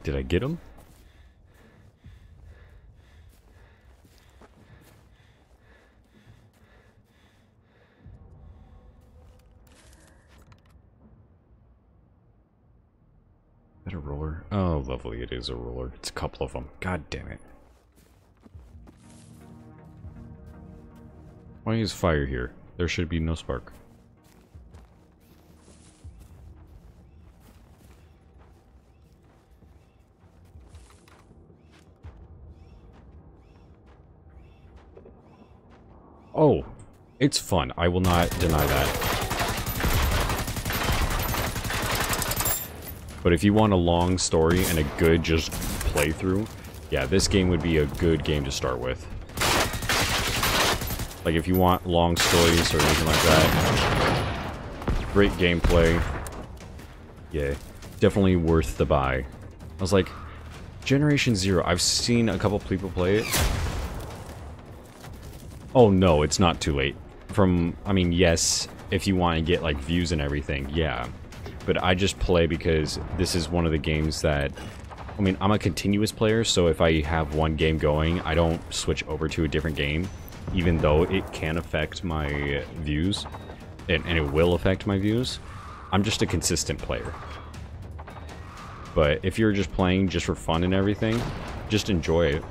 Did I get him? Is that a roller? Oh, lovely. It is a roller. It's a couple of them. God damn it. Why is fire here? There should be no spark. Oh, it's fun. I will not deny that. But if you want a long story and a good just playthrough, yeah, this game would be a good game to start with. Like if you want long stories or anything like that, great gameplay. Yeah, definitely worth the buy. I was like, Generation Zero, I've seen a couple people play it. Oh no, it's not too late. I mean, yes, if you want to get like views and everything, yeah. But I just play because this is one of the games that, I mean, I'm a continuous player, so if I have one game going, I don't switch over to a different game, even though it can affect my views, and it will affect my views. I'm just a consistent player. But if you're just playing just for fun and everything, just enjoy it.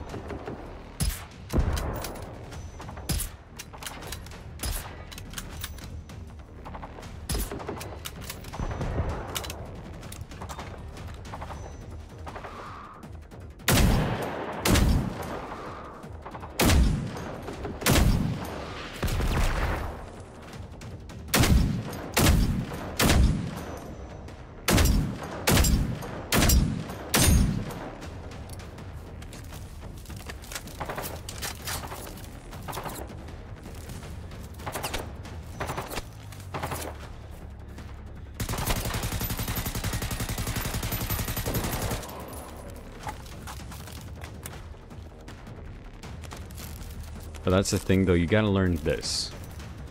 That's the thing though, you gotta learn this.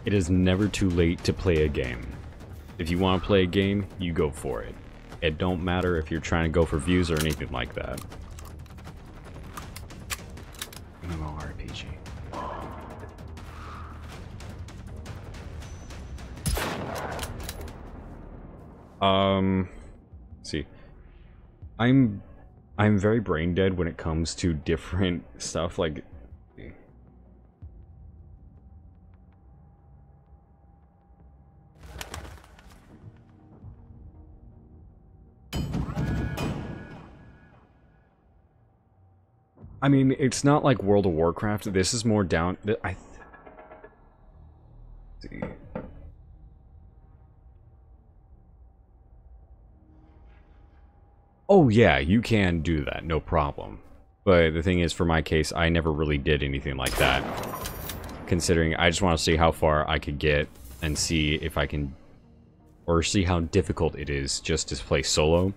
It is never too late to play a game. If you want to play a game, you go for it. It don't matter if you're trying to go for views or anything like that. MMORPG. Let's see. I'm very brain dead when it comes to different stuff like I mean, it's not like World of Warcraft. This is more down. See. Oh yeah, you can do that, no problem. But the thing is, for my case, I never really did anything like that. Considering I just want to see how far I could get and see if I can, or see how difficult it is just to play solo.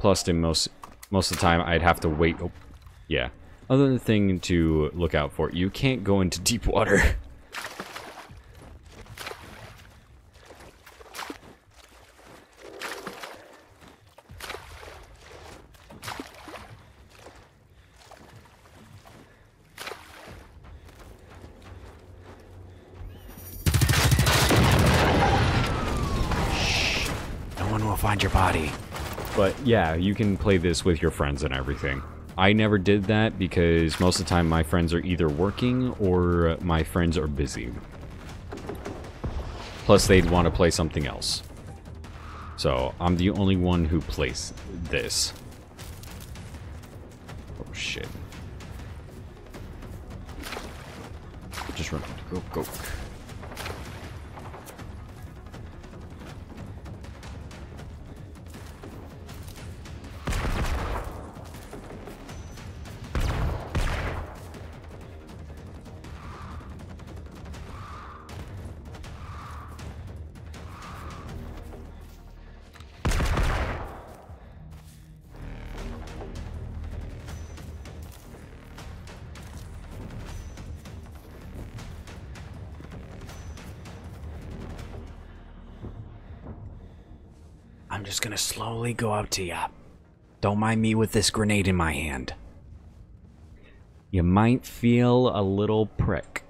Plus, in most of the time, I'd have to wait. Oh, yeah. Other thing to look out for, you can't go into deep water. Shh. No one will find your body. But yeah, you can play this with your friends and everything. I never did that because most of the time my friends are either working or my friends are busy. Plus they'd want to play something else. So I'm the only one who plays this. Oh shit. Just run. Go, go. Go up to ya. Don't mind me with this grenade in my hand. You might feel a little prick.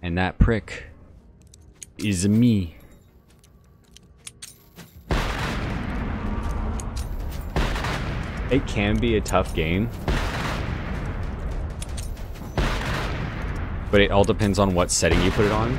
And that prick is me. It can be a tough game. But it all depends on what setting you put it on.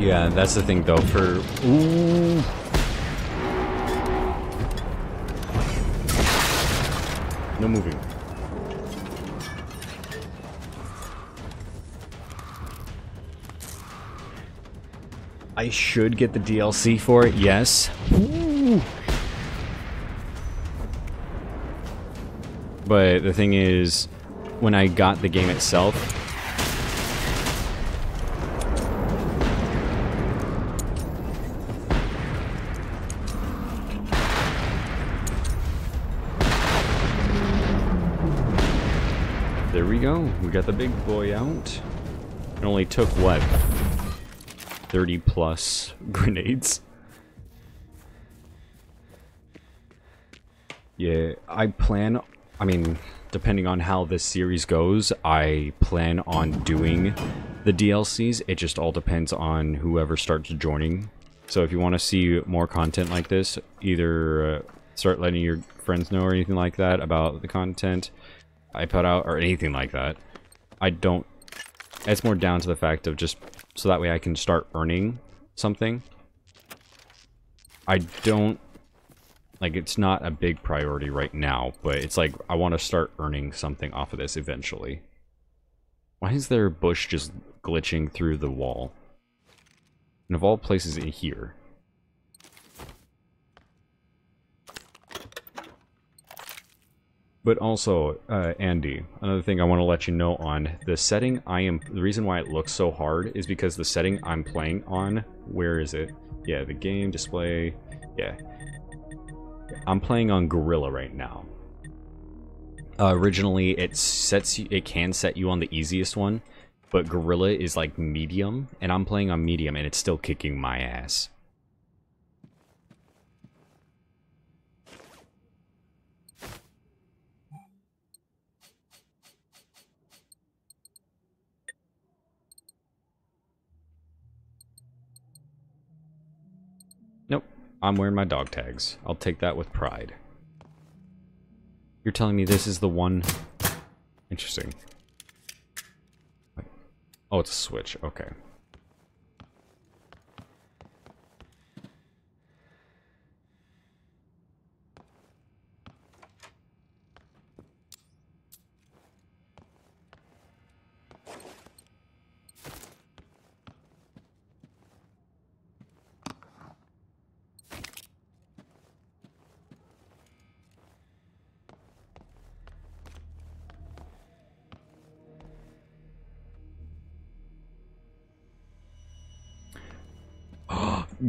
Yeah, that's the thing though, for... Ooh. No moving. I should get the DLC for it, yes. Ooh. But the thing is, when I got the game itself, we got the big boy out. It only took, what, 30 plus grenades? Yeah, I mean, depending on how this series goes, I plan on doing the DLCs. It just all depends on whoever starts joining. So if you want to see more content like this, either start letting your friends know or anything like that about the content I put out or anything like that. I don't, it's more down to the fact of just so that way I can start earning something. I don't, like, it's not a big priority right now, but it's like I want to start earning something off of this eventually. Why is there a bush just glitching through the wall? And of all places in here. But also, Andy, another thing I want to let you know on the setting the reason why it looks so hard is because the setting I'm playing on, where is it? Yeah, the game, display, yeah. I'm playing on Gorilla right now. Originally, it can set you on the easiest one, but Gorilla is like medium, and I'm playing on medium, and it's still kicking my ass. I'm wearing my dog tags. I'll take that with pride. You're telling me this is the one? Interesting. Oh, it's a switch. Okay.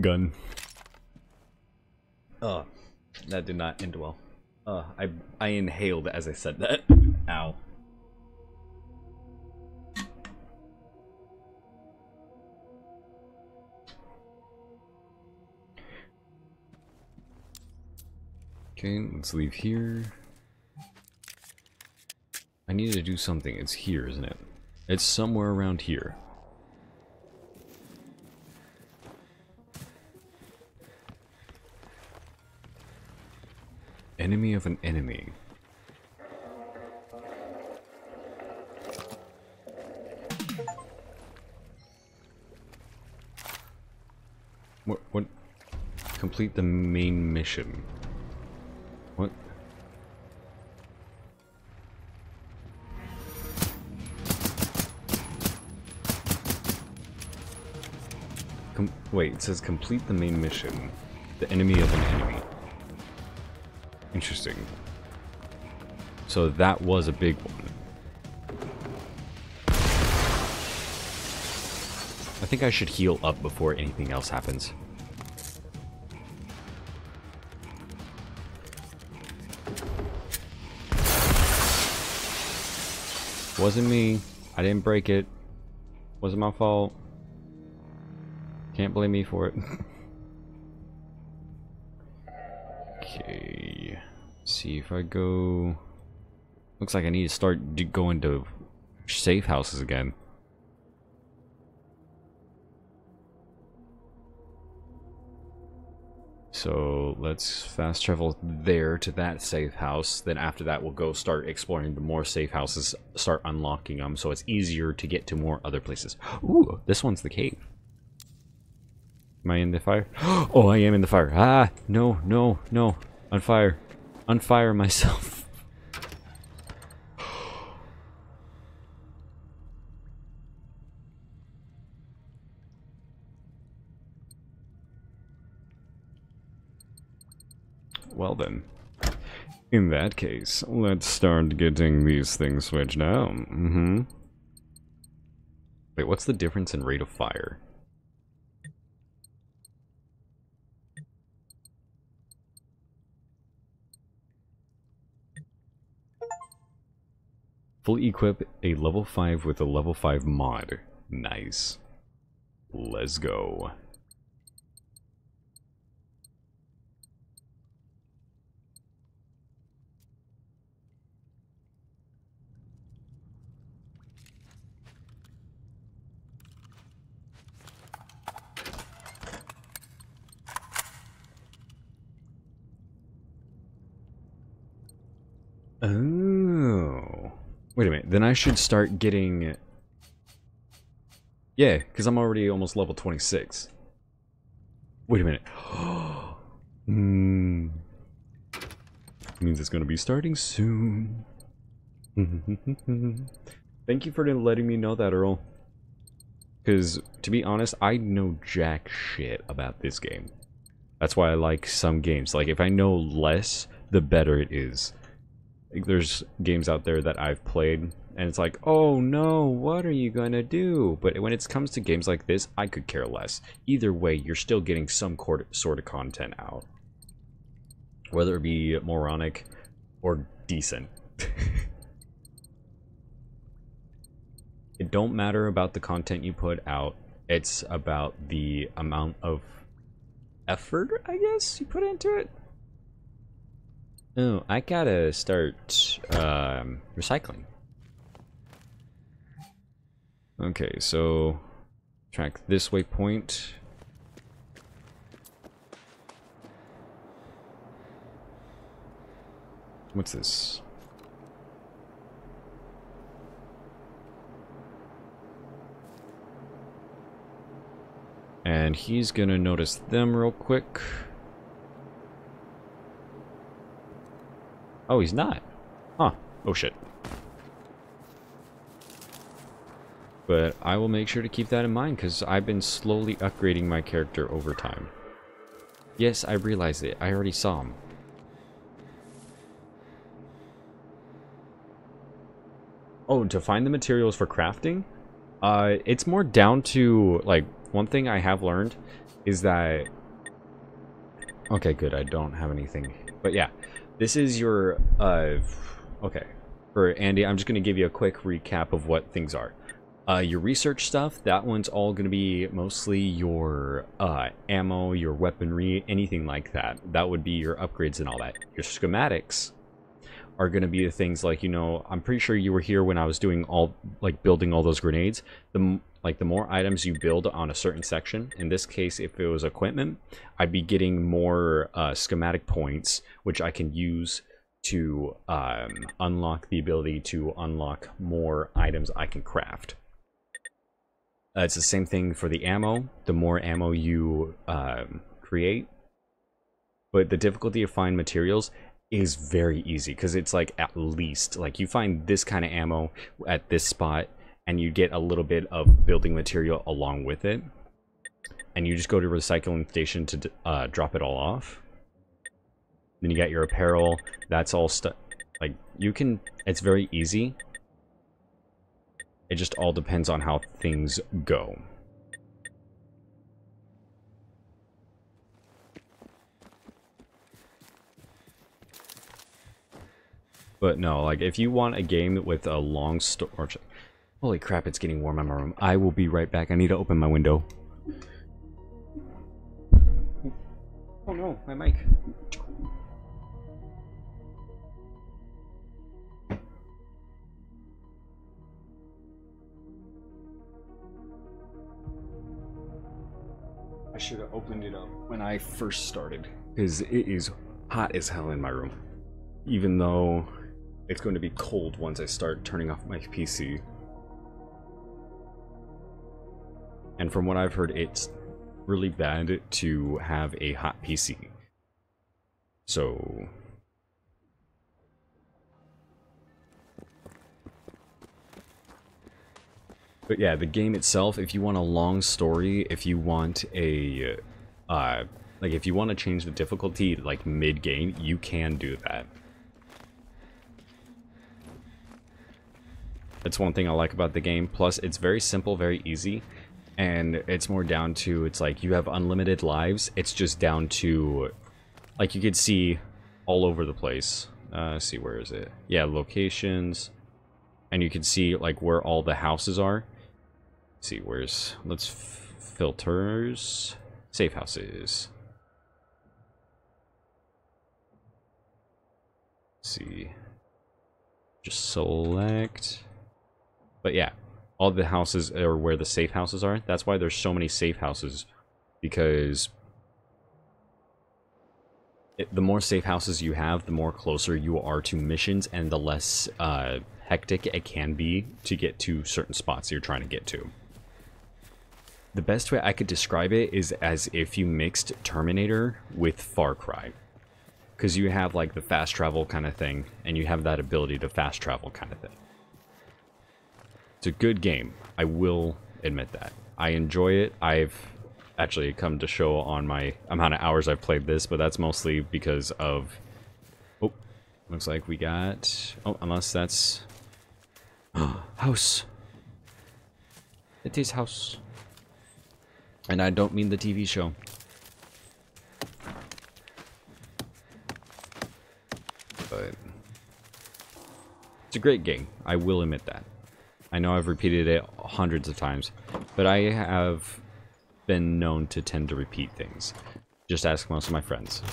Gun. Oh, that did not end well. I inhaled as I said that. Ow. Okay, let's leave here. I needed to do something. It's here, isn't it? It's somewhere around here. Enemy of an enemy. What? Complete the main mission. What? Wait, it says complete the main mission. The enemy of an enemy. Interesting. So that was a big one. I think I should heal up before anything else happens. Wasn't me. I didn't break it. Wasn't my fault. Can't blame me for it. Okay. See if I go. Looks like I need to start going to safe houses again. So let's fast travel there to that safe house. Then after that, we'll go start exploring the more safe houses, start unlocking them so it's easier to get to more other places. Ooh, this one's the cave. Am I in the fire? Oh, I am in the fire. Ah, no, no, no. On fire. Unfire myself. Well then. In that case, let's start getting these things switched out. Mm-hmm. Wait, what's the difference in rate of fire? Fully equip a level 5 with a level 5 mod. Nice. Let's go. Oh. Wait a minute, then I should start getting... Yeah, because I'm already almost level 26. Wait a minute. Means it's going to be starting soon. Thank you for letting me know that, Earl. Because, to be honest, I know jack shit about this game. That's why I like some games. Like, if I know less, the better it is. Like, there's games out there that I've played, and it's like, oh no, what are you gonna do? But when it comes to games like this, I could care less. Either way, you're still getting some sort of content out. Whether it be moronic or decent. It don't matter about the content you put out, it's about the amount of effort, I guess, you put into it. Oh, I gotta start recycling. Okay, so track this waypoint. What's this? And he's gonna notice them real quick. Oh, he's not. Huh. Oh, shit. But I will make sure to keep that in mind, because I've been slowly upgrading my character over time. Yes, I realized it. I already saw him. Oh, to find the materials for crafting? It's more down to, like, one thing I have learned is that... Okay, good. I don't have anything. But yeah. This is your, okay, for Andy, I'm just going to give you a quick recap of what things are. Your research stuff, that one's all going to be mostly your ammo, your weaponry, anything like that. That would be your upgrades and all that. Your schematics are going to be the things like, you know, I'm pretty sure you were here when I was doing all, like, building all those grenades. Like, the more items you build on a certain section, in this case, if it was equipment, I'd be getting more schematic points, which I can use to unlock the ability to unlock more items I can craft. It's the same thing for the ammo. The more ammo you create, but the difficulty of finding materials is very easy, because it's like, at least, like, you find this kind of ammo at this spot, and you get a little bit of building material along with it. and you just go to a recycling station to drop it all off. Then you got your apparel. That's all stuff. Like, you can... It's very easy. It just all depends on how things go. But no, like, if you want a game with a long story... Holy crap, it's getting warm in my room. I will be right back. I need to open my window. Oh no, my mic. I should have opened it up when I first started, because it is hot as hell in my room. Even though it's going to be cold once I start turning off my PC. And from what I've heard, it's really bad to have a hot PC. So... But yeah, the game itself, if you want a long story, if you want a, like, if you want to change the difficulty, like, mid-game, you can do that. That's one thing I like about the game. Plus, it's very simple, very easy, and it's more down to, it's like, you have unlimited lives. It's just down to, like, you could see all over the place. Let's see, where is it? Yeah, locations, and you can see, like, where all the houses are. See, where's... Let's filters... Safe houses. Let's see. Just select... But yeah, all the houses are where the safe houses are. That's why there's so many safe houses. Because... the more safe houses you have, the more closer you are to missions, and the less hectic it can be to get to certain spots you're trying to get to. The best way I could describe it is as if you mixed Terminator with Far Cry. Because you have, like, the fast travel kind of thing, and you have that ability to fast travel kind of thing. It's a good game. I will admit that. I enjoy it. I've... actually come to show on my amount of hours I've played this, but that's mostly because of... Oh, looks like we got... Oh, unless that's... house. It is house. And I don't mean the TV show. But... it's a great game. I will admit that. I know I've repeated it hundreds of times, but I have... been known to tend to repeat things. Just ask most of my friends.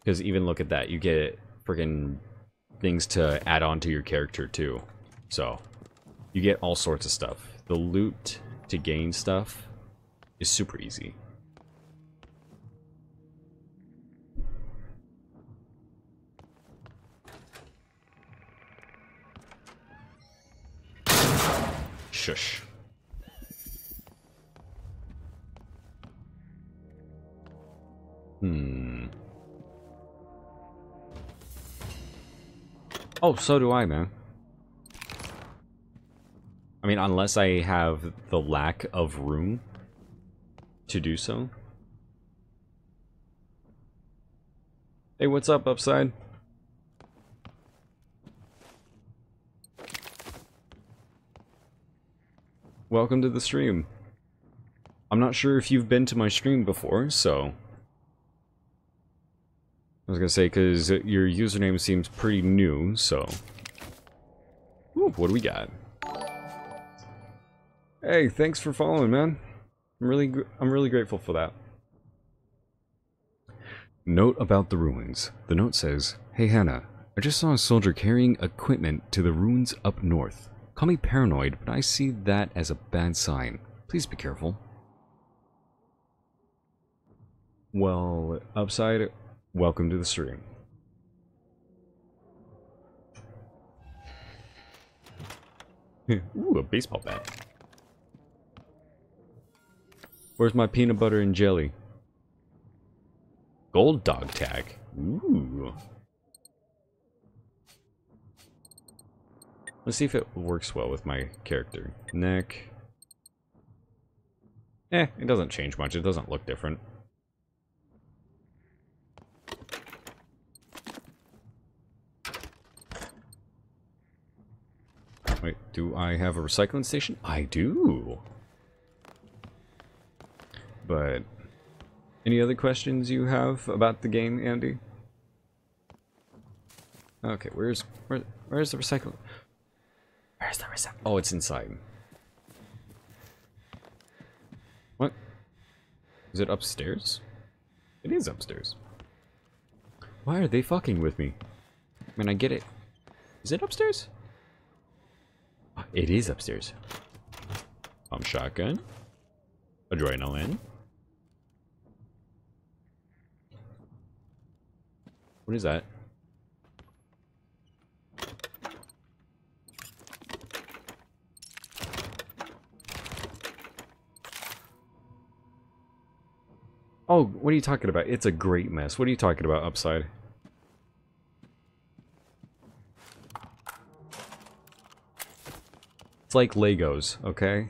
Because even look at that, you get freaking things to add on to your character too. So, you get all sorts of stuff. The loot to gain stuff is super easy. Shush. Oh, so do I, man. I mean, unless I have the lack of room to do so. Hey, what's up, Upside? Welcome to the stream. I'm not sure if you've been to my stream before, so... I was gonna say, because your username seems pretty new, so... Ooh, what do we got? Hey, thanks for following, man. I'm really grateful for that. Note about the ruins. The note says, "Hey Hannah, I just saw a soldier carrying equipment to the ruins up north. Call me paranoid, but I see that as a bad sign. Please be careful." Well, Upside, welcome to the stream. Ooh, a baseball bat. Where's my peanut butter and jelly? Gold dog tag. Ooh. Let's see if it works well with my character. Neck. Eh, it doesn't change much. It doesn't look different. Wait, do I have a recycling station? I do! But, any other questions you have about the game, Andy? Okay, where's the recycling? Where's the recycling? Oh, it's inside. What? Is it upstairs? It is upstairs. Why are they fucking with me? I mean, I get it. Is it upstairs? It is upstairs. Shotgun. Adrenaline. What is that? Oh, what are you talking about? It's a great mess. What are you talking about, upside? It's like Legos, okay?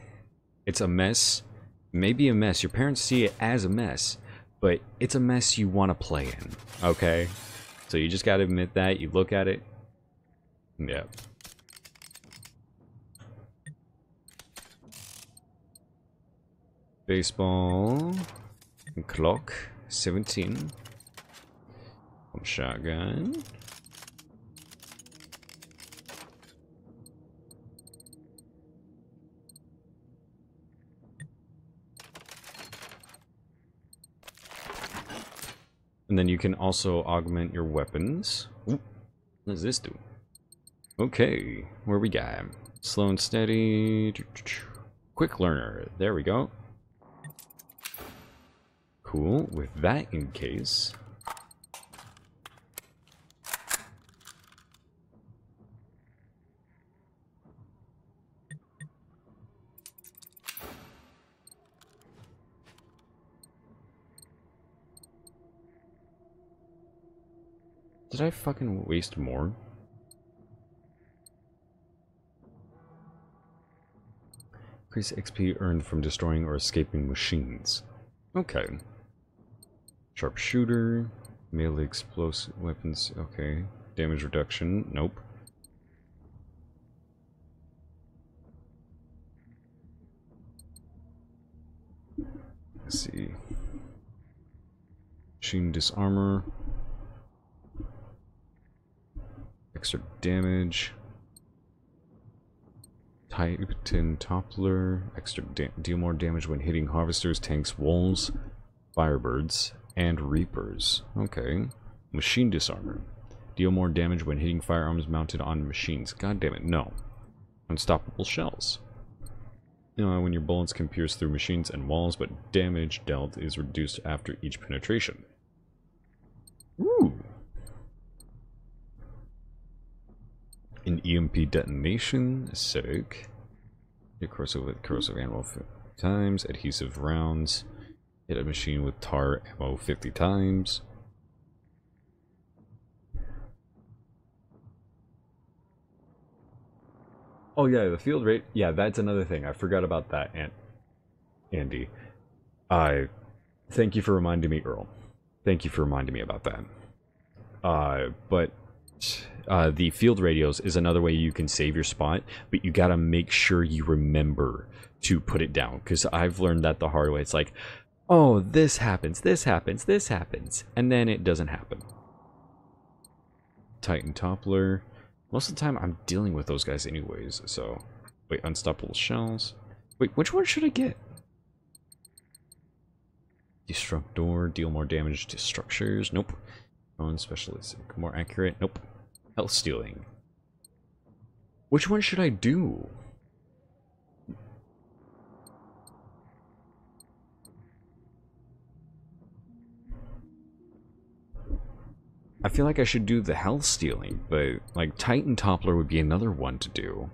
It's a mess. Maybe a mess. Your parents see it as a mess, but it's a mess you want to play in, okay? So you just gotta admit that. You look at it. Yeah. Baseball. Clock. 17. Shotgun. And then you can also augment your weapons. Ooh, what does this do? Okay, where we got? Slow and steady. Quick learner. There we go. Cool. With that in case. Did I fucking waste more? Increase XP earned from destroying or escaping machines. Okay. Sharpshooter, melee explosive weapons, okay. Damage reduction, nope. Let's see. Machine disarmor. Extra damage, Titan Toppler, extra deal more damage when hitting harvesters, tanks, wolves, firebirds, and reapers. Okay. Machine disarmor. Deal more damage when hitting firearms mounted on machines. God damn it, no. Unstoppable shells. You know, when your bullets can pierce through machines and walls, but damage dealt is reduced after each penetration. Ooh. An EMP detonation, acidic, corrosive with corrosive ammo 50 times, adhesive rounds, hit a machine with tar ammo 50 times. Oh yeah, the field rate, yeah, that's another thing, I forgot about that, Andy. Thank you for reminding me, Earl. Thank you for reminding me about that. The field radios is another way you can save your spot, but you gotta make sure you remember to put it down, because I've learned that the hard way. It's like, oh, this happens, this happens, this happens, and then it doesn't happen. Titan Toppler. Most of the time I'm dealing with those guys anyways, so... Wait, Unstoppable Shells. Wait, which one should I get? Destruct Door, deal more damage to structures. Nope. Own specialist, more accurate. Nope. Health stealing. Which one should I do? I feel like I should do the health stealing, but like Titan Toppler would be another one to do.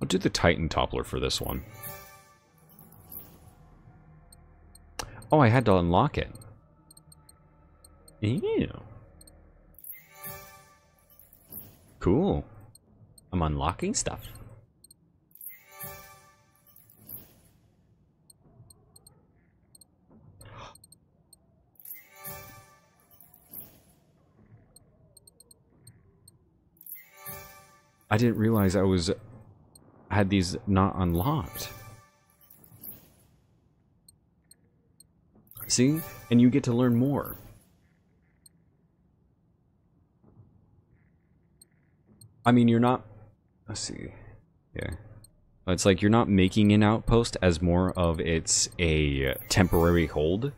I'll do the Titan Toppler for this one. Oh, I had to unlock it. Ew. Cool. I'm unlocking stuff. I didn't realize I had these not unlocked. See? And you get to learn more. I mean, you're not... Let's see. Yeah. It's like you're not making an outpost as more of it's a temporary hold.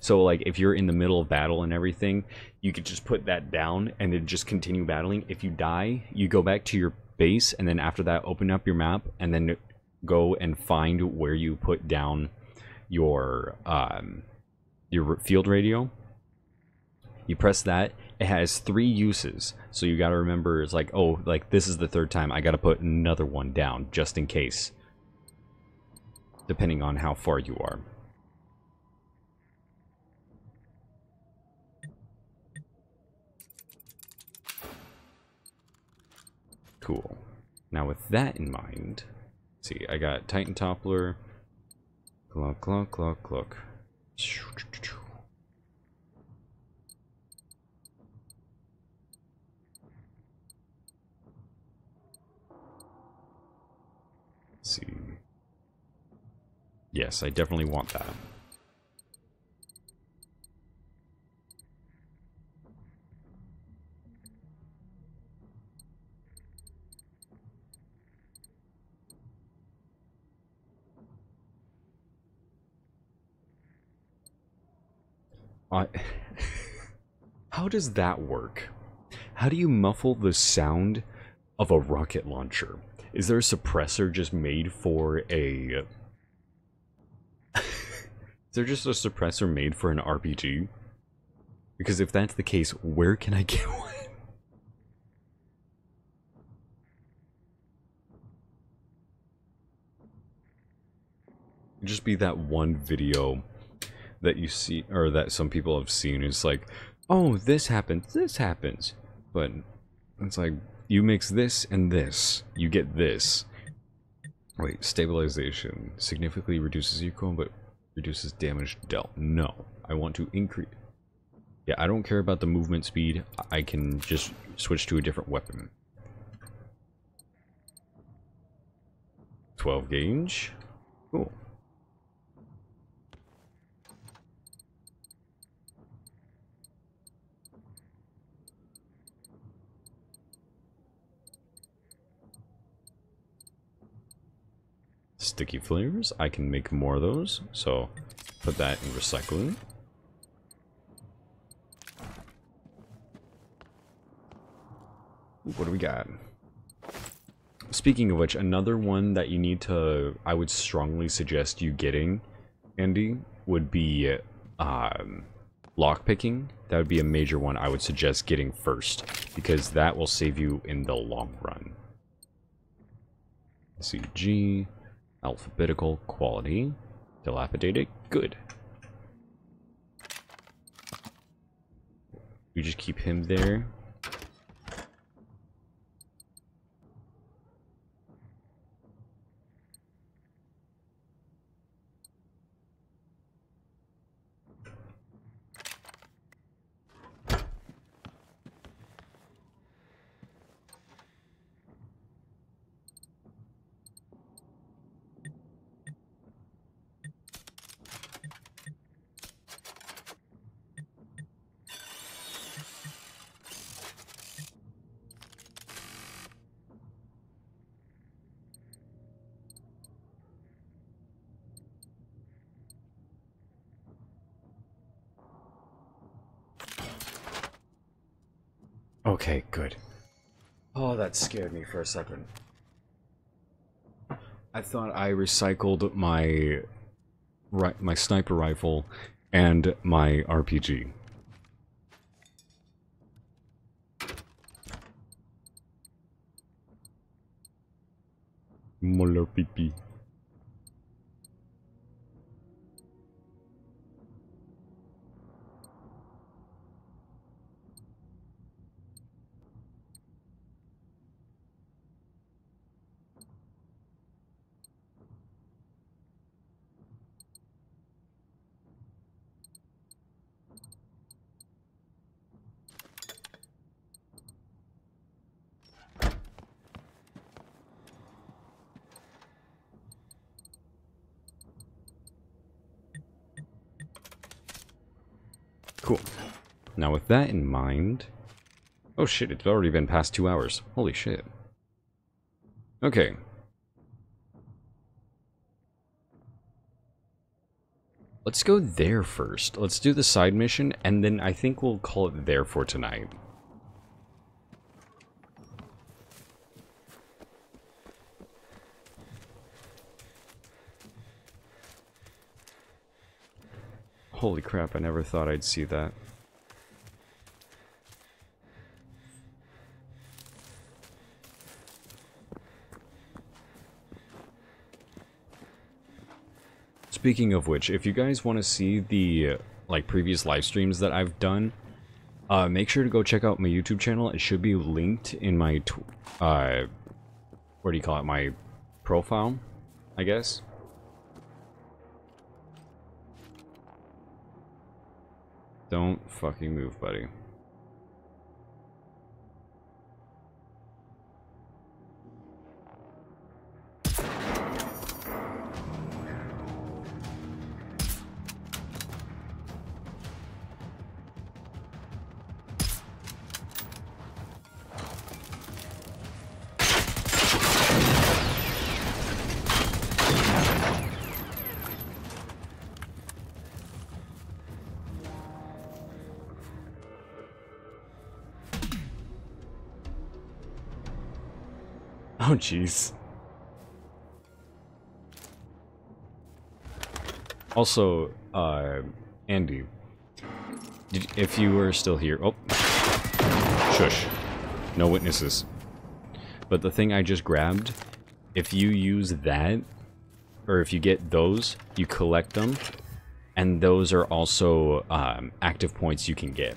So, like, if you're in the middle of battle and everything, you could just put that down and then just continue battling. If you die, you go back to your base, and then after that, open up your map, and then go and find where you put down your field radio. You press that. It has 3 uses, so you gotta remember, it's like, oh, like, this is the 3rd time, I gotta put another one down, just in case. Depending on how far you are. Cool. Now with that in mind, see, I got Titan Toppler. Clock, clock, clock, clock. Let's see. Yes, I definitely want that. How does that work? How do you muffle the sound of a rocket launcher? Is there a suppressor just made for a... Is there just a suppressor made for an RPG? Because if that's the case, where can I get one? It'd just be that one video that you see, or that some people have seen, is like, oh, this happens, but it's like, you mix this and this, you get this. Wait, stabilization significantly reduces recoil, but reduces damage dealt. No, I want to increase. Yeah, I don't care about the movement speed. I can just switch to a different weapon. 12 gauge. Cool. Sticky flavors. I can make more of those, so put that in recycling. Ooh, what do we got? Speaking of which, another one that you need to, I would strongly suggest you getting, Andy, would be lockpicking. That would be a major one I would suggest getting first, because that will save you in the long run. CG. Alphabetical quality. Dilapidated. Good. We just keep him there. Okay, good. Oh, that scared me for a second. I thought I recycled my sniper rifle and my RPG. Molar pee pee. Cool. Now with that in mind... Oh shit, it's already been past 2 hours. Holy shit. Okay. Let's go there first. Let's do the side mission, and then I think we'll call it there for tonight. Holy crap, I never thought I'd see that. Speaking of which, if you guys want to see the previous live streams that I've done, make sure to go check out my YouTube channel. It should be linked in my my profile, I guess. Don't fucking move, buddy. Oh, jeez. Also, Andy, if you were still here... Oh. Shush. No witnesses. But the thing I just grabbed, if you use that, or if you get those, you collect them, and those are also active points you can get.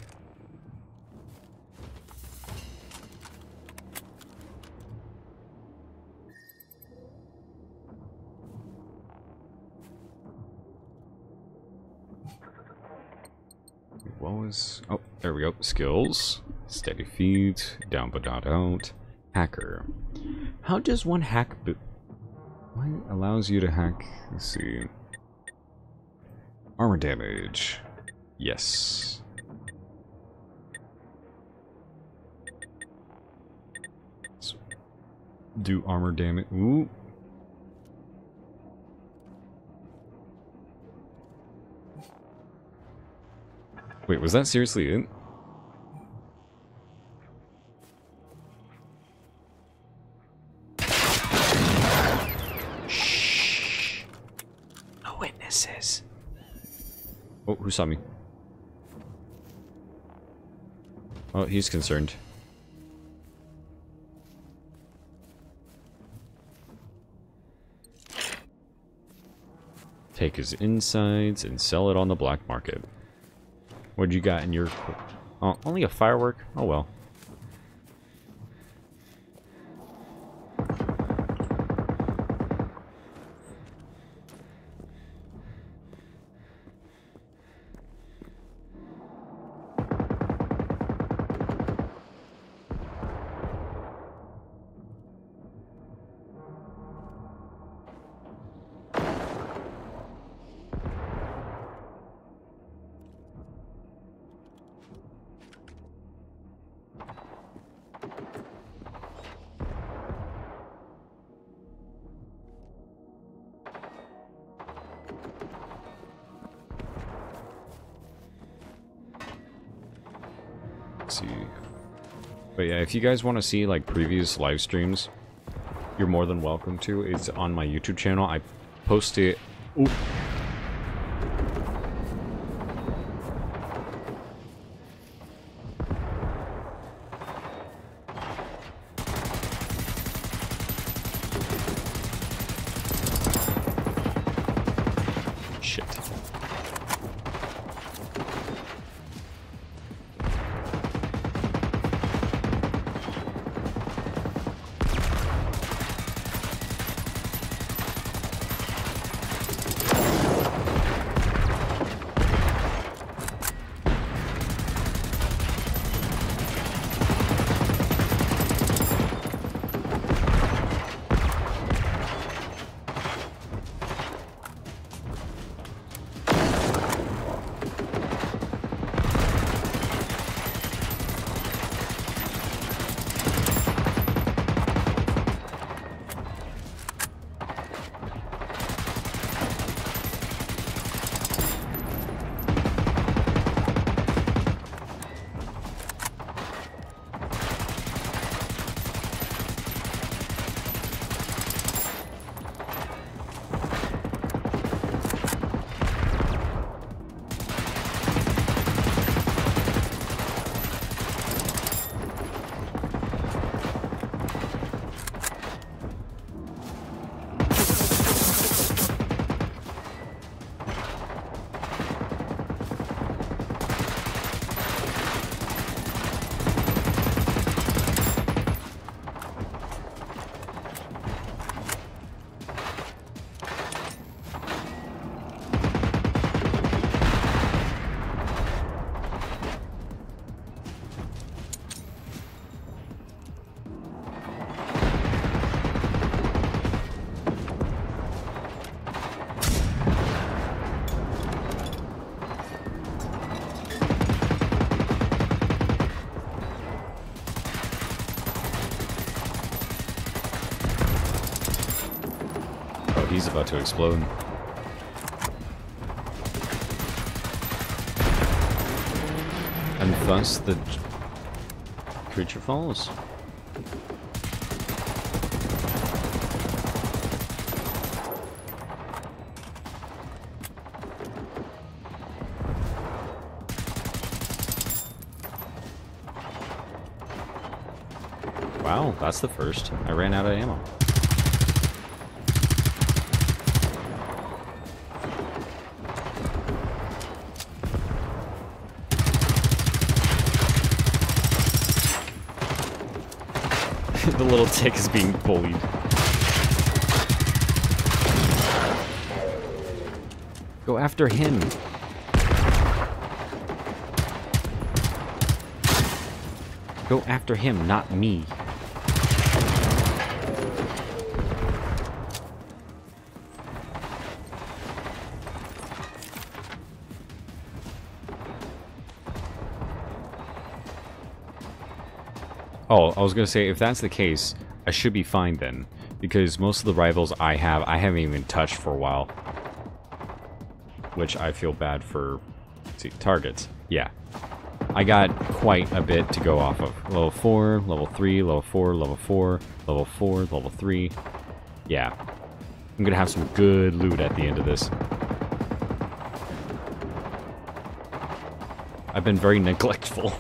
Oh, there we go. Skills. Steady feet. Down but not out. Hacker. How does one hack... What allows you to hack... Let's see. Armor damage. Yes. Let's do armor damage. Ooh. Wait, was that seriously it? Shh. No witnesses. Oh, who saw me? Oh, he's concerned. Take his insides and sell it on the black market. What'd you got in your... Oh, only a firework? Oh well. If you guys want to see like previous live streams, you're more than welcome to. It's on my YouTube channel. I post it. Ooh. about to explode. And thus the creature falls. Wow, that's the first. I ran out of ammo. The little tick is being bullied. Go after him. Go after him, not me. Oh, I was gonna say, if that's the case, I should be fine then. Because most of the rivals I haven't even touched for a while. Which I feel bad for. Let's see, targets. Yeah. I got quite a bit to go off of. Level 4, level 3, level 4, level 4, level 4, level 3. Yeah. I'm gonna have some good loot at the end of this. I've been very neglectful.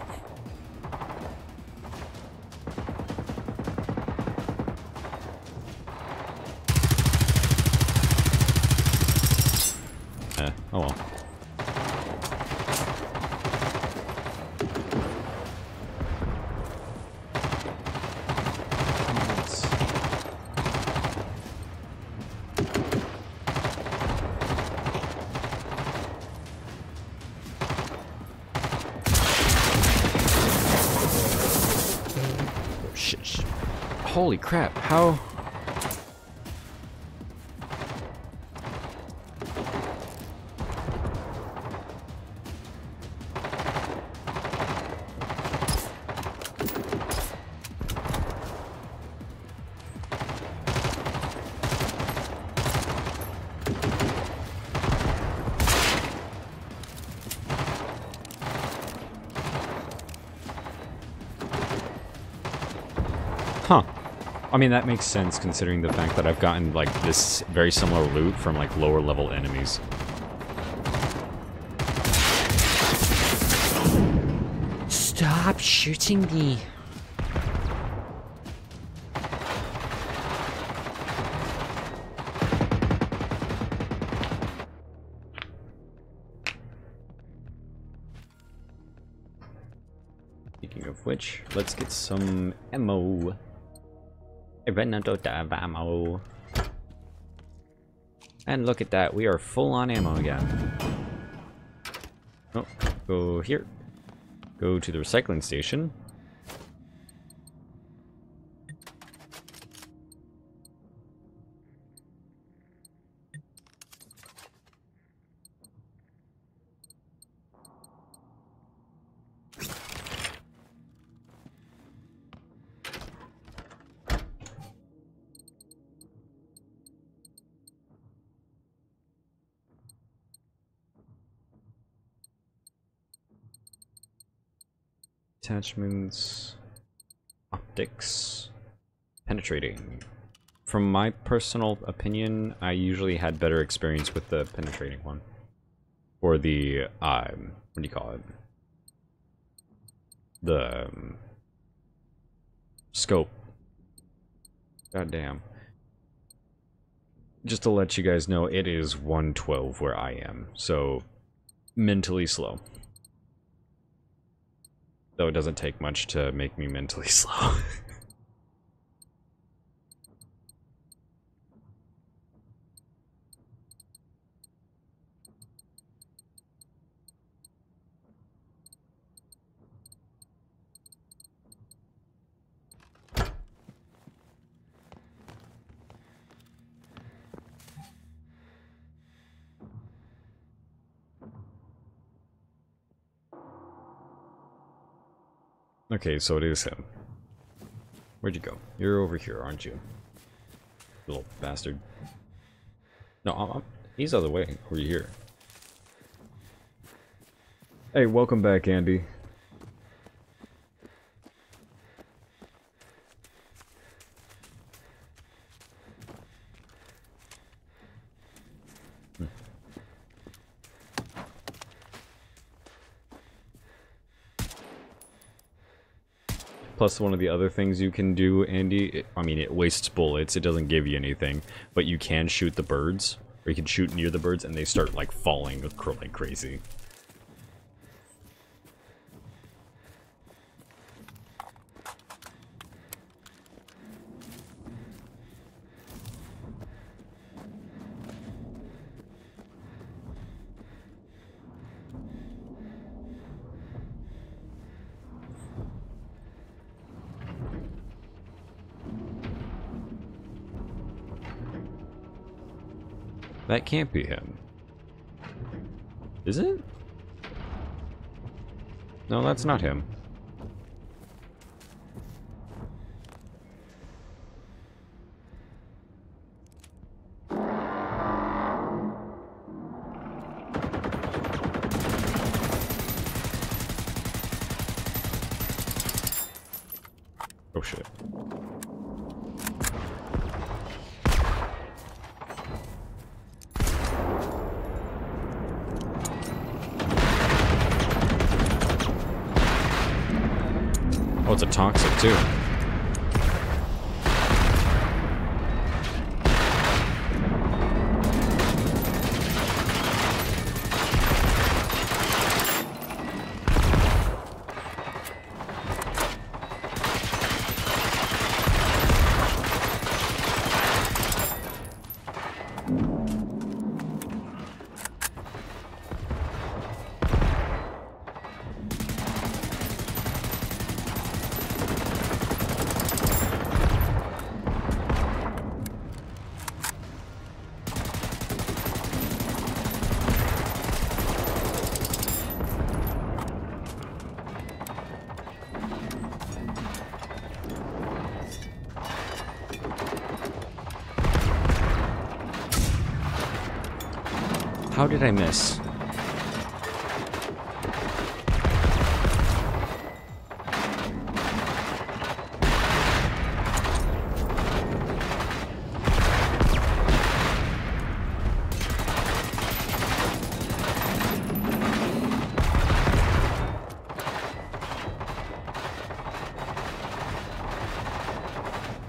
Holy crap, how... I mean, that makes sense considering the fact that I've gotten, like, this very similar loot from, like, lower-level enemies. Stop shooting me! Speaking of which, let's get some ammo. I ran out of ammo. And look at that, we are full on ammo again. Oh, go here. Go to the recycling station. Attachments, optics, penetrating. From my personal opinion, I usually had better experience with the penetrating one. Or the, what do you call it? The scope. Goddamn. Just to let you guys know, it is 112 where I am, so mentally slow. Though it doesn't take much to make me mentally slow. Okay, so it is him. Where'd you go? You're over here, aren't you? Little bastard. No, he's out of the way. Over here. Hey, welcome back, Andy. Plus, one of the other things you can do, Andy, it wastes bullets, it doesn't give you anything, but you can shoot the birds, or you can shoot near the birds, and they start, like, falling like crazy. That can't be him. Is it? No, that's not him. Oh shit. It's a toxic too. How did I miss?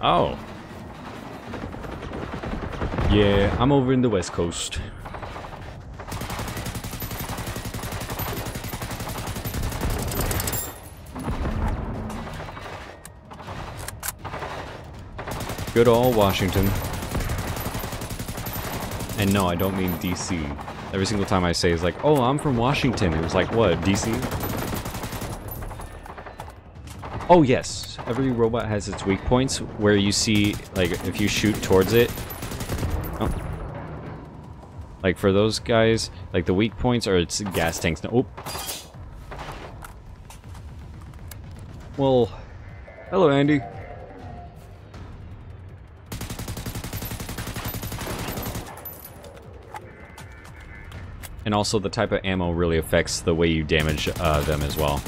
Oh. Yeah, I'm over in the West Coast. Good old Washington. And no, I don't mean DC. Every single time I say it's like, oh, I'm from Washington. It was like, what, DC? Oh, yes. Every robot has its weak points where you see, like, if you shoot towards it. Oh. Like, for those guys, like, the weak points are its gas tanks. No, oh. Well, hello, Andy. And also the type of ammo really affects the way you damage them as well.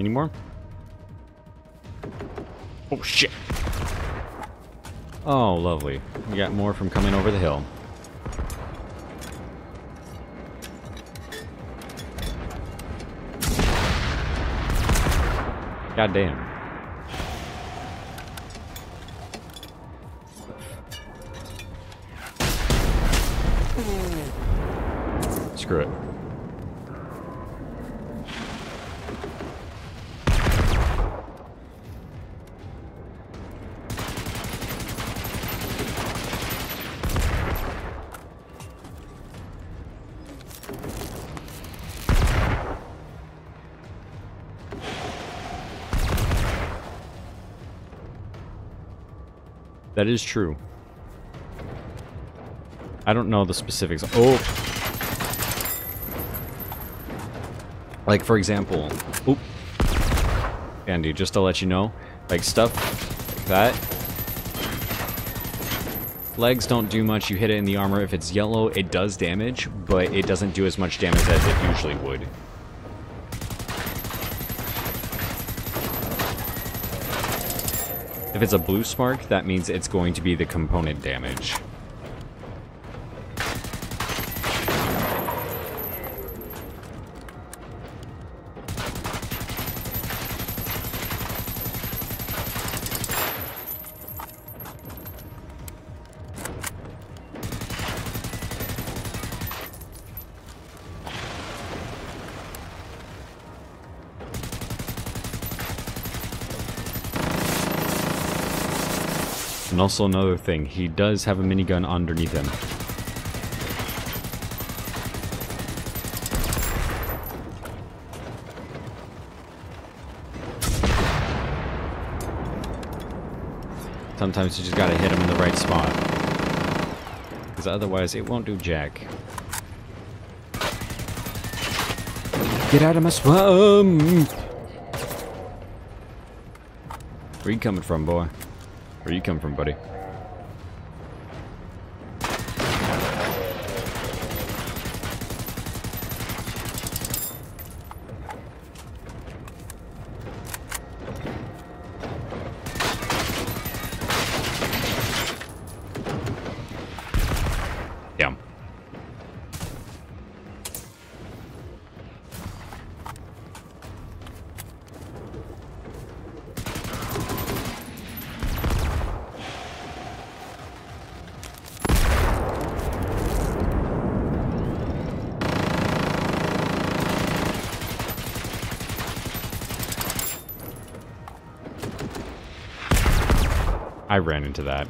Anymore? Oh shit! Oh, lovely. We got more from coming over the hill. God damn. Screw it. That is true. I don't know the specifics. Oh! Like, for example... Oop! Andy, just to let you know, like, stuff like that. Legs don't do much. You hit it in the armor. If it's yellow, it does damage, but it doesn't do as much damage as it usually would. If it's a blue spark, that means it's going to be the component damage. And also another thing, he does have a minigun underneath him. Sometimes you just gotta hit him in the right spot, because otherwise it won't do jack. Get out of my swamp! Where you coming from, boy? Where you come from, buddy? Damn. I ran into that.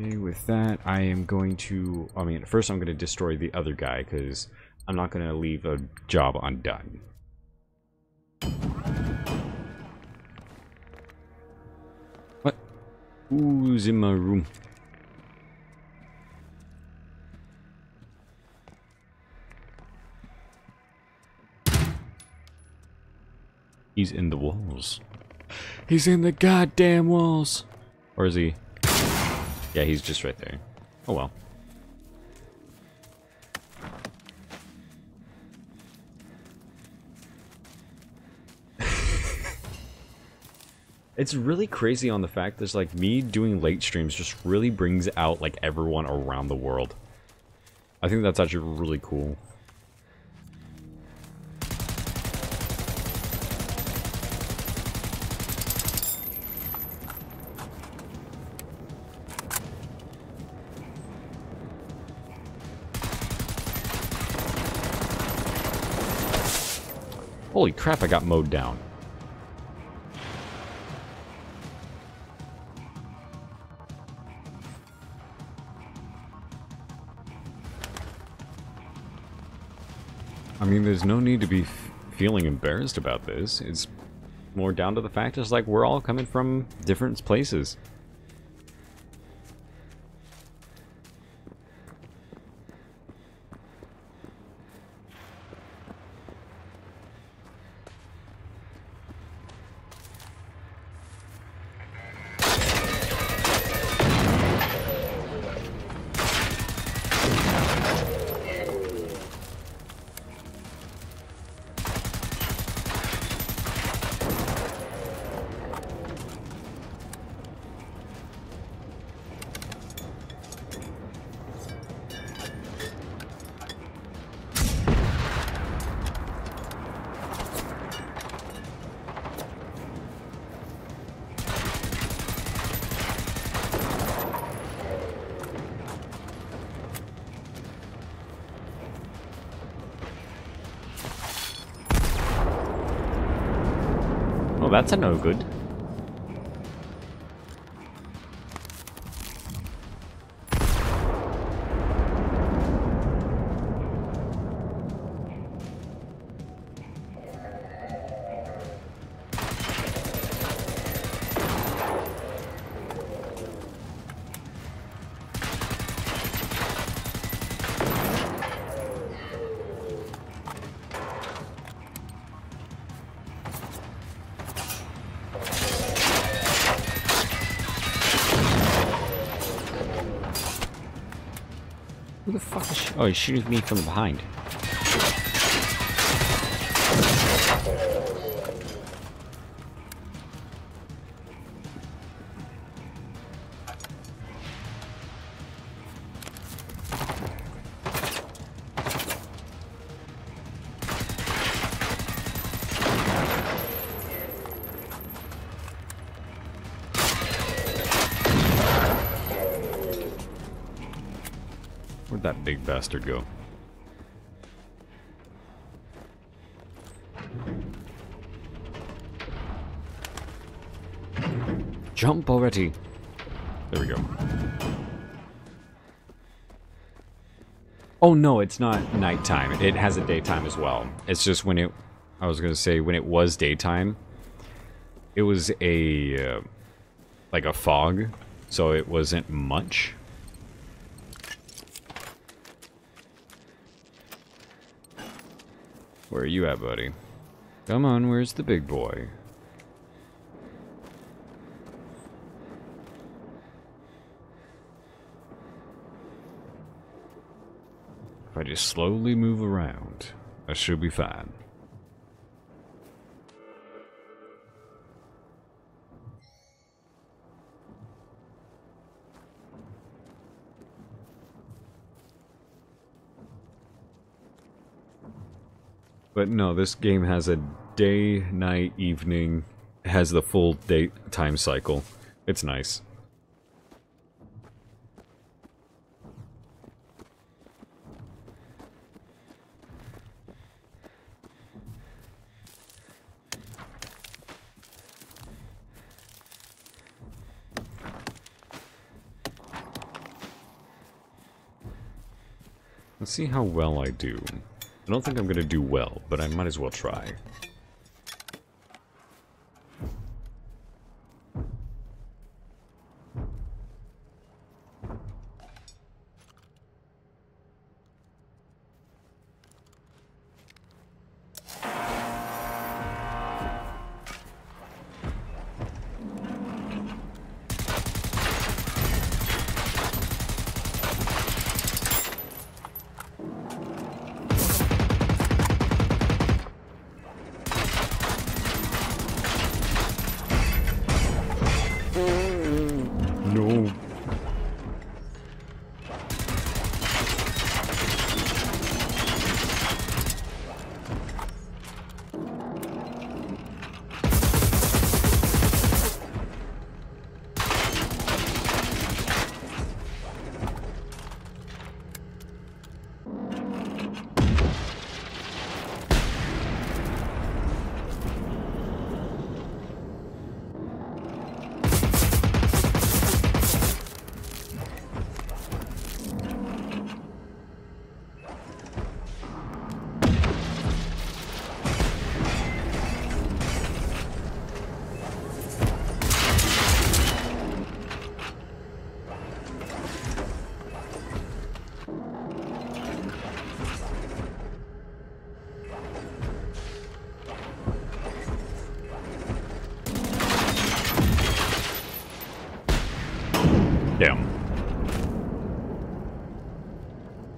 Okay, with that, I am going to... I mean, first I'm going to destroy the other guy, because I'm not going to leave a job undone. What? Who's in my room? He's in the walls. He's in the goddamn walls! Or is he? Yeah, he's just right there. Oh well. It's really crazy on the fact there's like me doing late streams just really brings out like everyone around the world. I think that's actually really cool. Holy crap, I got mowed down. I mean, there's no need to be feeling embarrassed about this. It's more down to the fact it's like we're all coming from different places. Oh, that's a no good. Oh, he's shooting me from behind. That big bastard go. Jump already. There we go. Oh no, it's not nighttime. It has a daytime as well. It's just when it, I was gonna say when it was daytime, it was a like a fog, so it wasn't much. Where are you at, buddy? Come on, where's the big boy? If I just slowly move around, I should be fine. But no, this game has a day, night, evening, has the full day time cycle. It's nice. Let's see how well I do. I don't think I'm gonna do well, but I might as well try.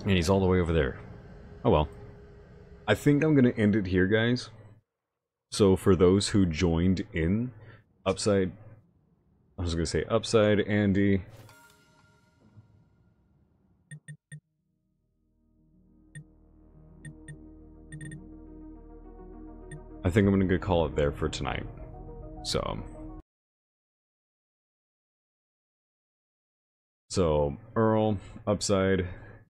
And he's all the way over there. Oh well. I think I'm gonna end it here, guys. So for those who joined in, Upside... I was gonna say Upside, Andy... I think I'm gonna call it there for tonight. So, Earl, Upside...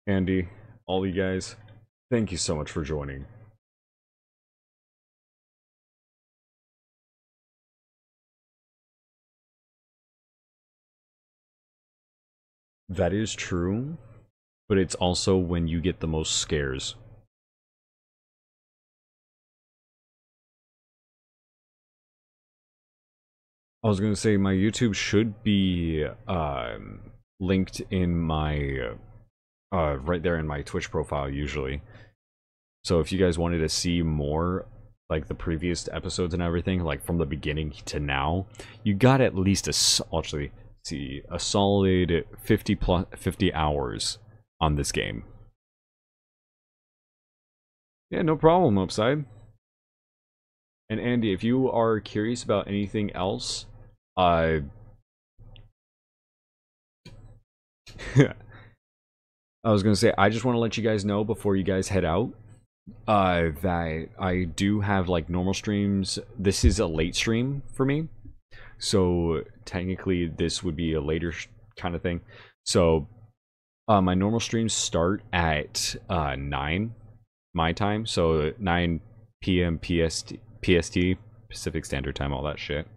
Andy, all you guys, thank you so much for joining. That is true, but it's also when you get the most scares. I was gonna say my YouTube should be linked in my right there in my Twitch profile usually. So if you guys wanted to see more like the previous episodes and everything, like from the beginning to now, you got at least a solid 50 hours on this game. Yeah, no problem, Upside. And Andy, if you are curious about anything else, I was gonna say I just want to let you guys know before you guys head out that I do have like normal streams. This is a late stream for me, so technically this would be a later kind of thing. So my normal streams start at 9 my time, so 9 p.m. PST, Pacific Standard Time, all that shit.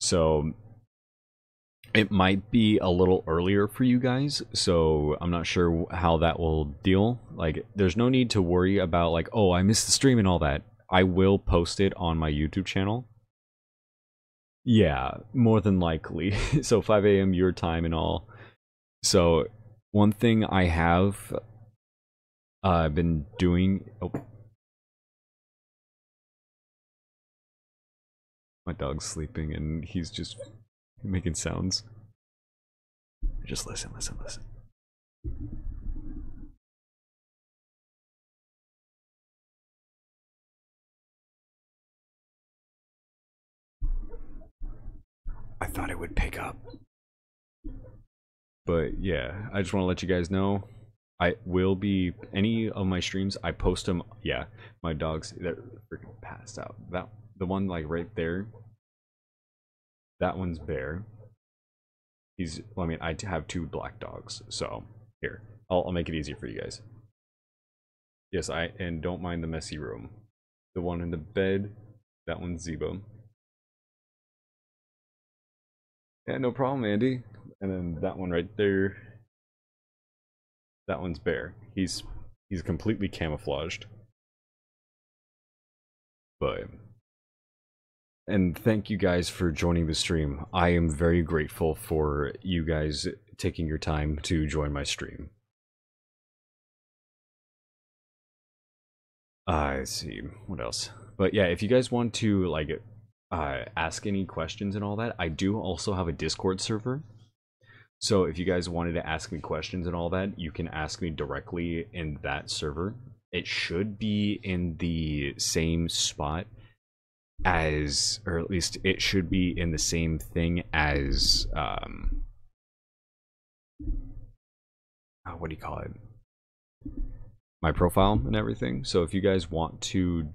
So it might be a little earlier for you guys, so I'm not sure how that will deal. Like, there's no need to worry about like, oh, I missed the stream and all that. I will post it on my YouTube channel. Yeah, more than likely. So 5 a.m. your time and all. So one thing I have been doing... Oh. My dog's sleeping and he's just making sounds. Just listen, listen, listen. I thought it would pick up. But yeah, I just want to let you guys know I will be, any of my streams, I post them. Yeah, my dog's, they're freaking passed out. That the one like right there, that one's bare. He's, well, I mean, I have 2 black dogs, so here, I'll make it easier for you guys. Yes, and don't mind the messy room. The one in the bed, that one's Zebo. Yeah, no problem, Andy. And then that one right there, that one's bare. He's completely camouflaged. But and thank you guys for joining the stream. I am very grateful for you guys taking your time to join my stream. Let's see, what else? But yeah, if you guys want to like ask any questions and all that, I do also have a Discord server. So if you guys wanted to ask me questions and all that, you can ask me directly in that server. It should be in the same spot as, or at least it should be in the same thing as what do you call it, my profile and everything. So if you guys want to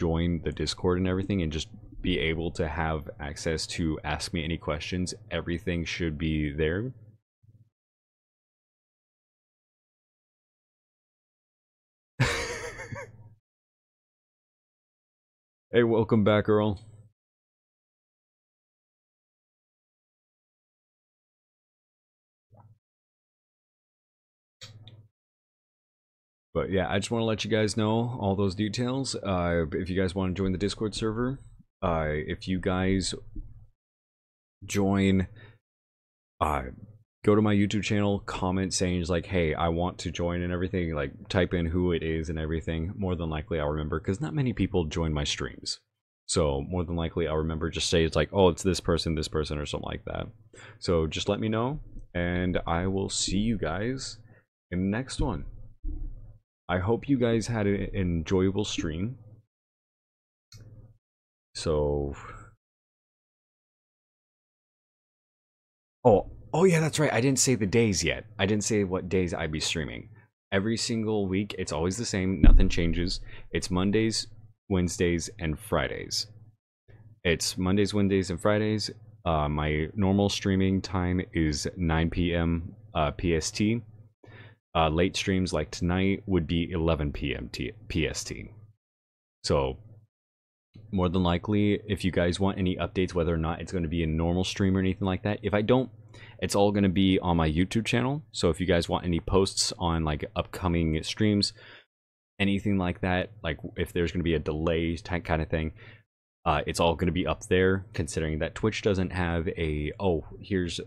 join the Discord and everything and just be able to have access to ask me any questions, everything should be there. Hey, welcome back, Earl. But yeah, I just want to let you guys know all those details. If you guys want to join the Discord server, if you guys join, go to my YouTube channel, comment saying just like, hey, I want to join and everything, like type in who it is and everything. More than likely I'll remember, because not many people join my streams. So more than likely I'll remember, just say it's like, oh, it's this person or something like that. So just let me know and I will see you guys in the next one. I hope you guys had an enjoyable stream. So... Oh yeah, that's right. I didn't say the days yet. I didn't say what days I'd be streaming. Every single week, it's always the same. Nothing changes. It's Mondays, Wednesdays, and Fridays. It's Mondays, Wednesdays, and Fridays. My normal streaming time is 9 p.m. PST. Late streams like tonight would be 11 p.m. PST. So more than likely, if you guys want any updates, whether or not it's going to be a normal stream or anything like that, if I don't, it's all going to be on my YouTube channel. So if you guys want any posts on like upcoming streams, anything like that, like if there's going to be a delay type kind of thing, it's all going to be up there, considering that Twitch doesn't have a, oh, here's,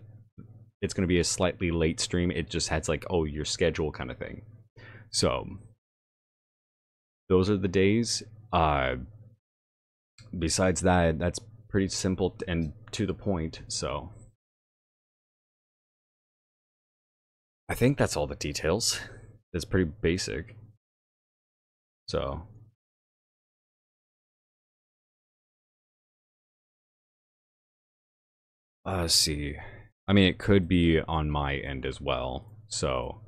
it's going to be a slightly late stream. It just has like, oh, your schedule kind of thing. So those are the days. Besides that, that's pretty simple and to the point. So I think that's all the details. It's pretty basic. So let's see. I mean, it could be on my end as well. So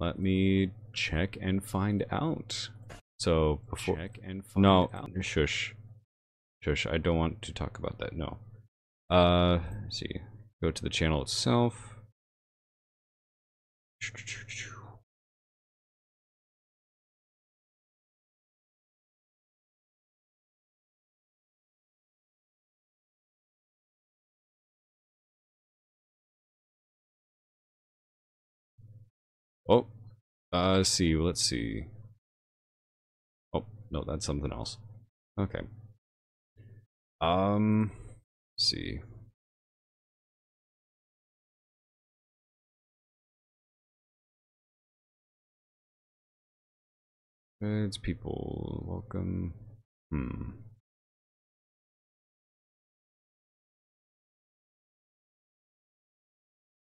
let me check and find out. So before check and find no, out. Shush. Shush, I don't want to talk about that. No. Let's see. Go to the channel itself. Oh, see, let's see. Oh, no, that's something else. Okay. Let's see. It's people, welcome.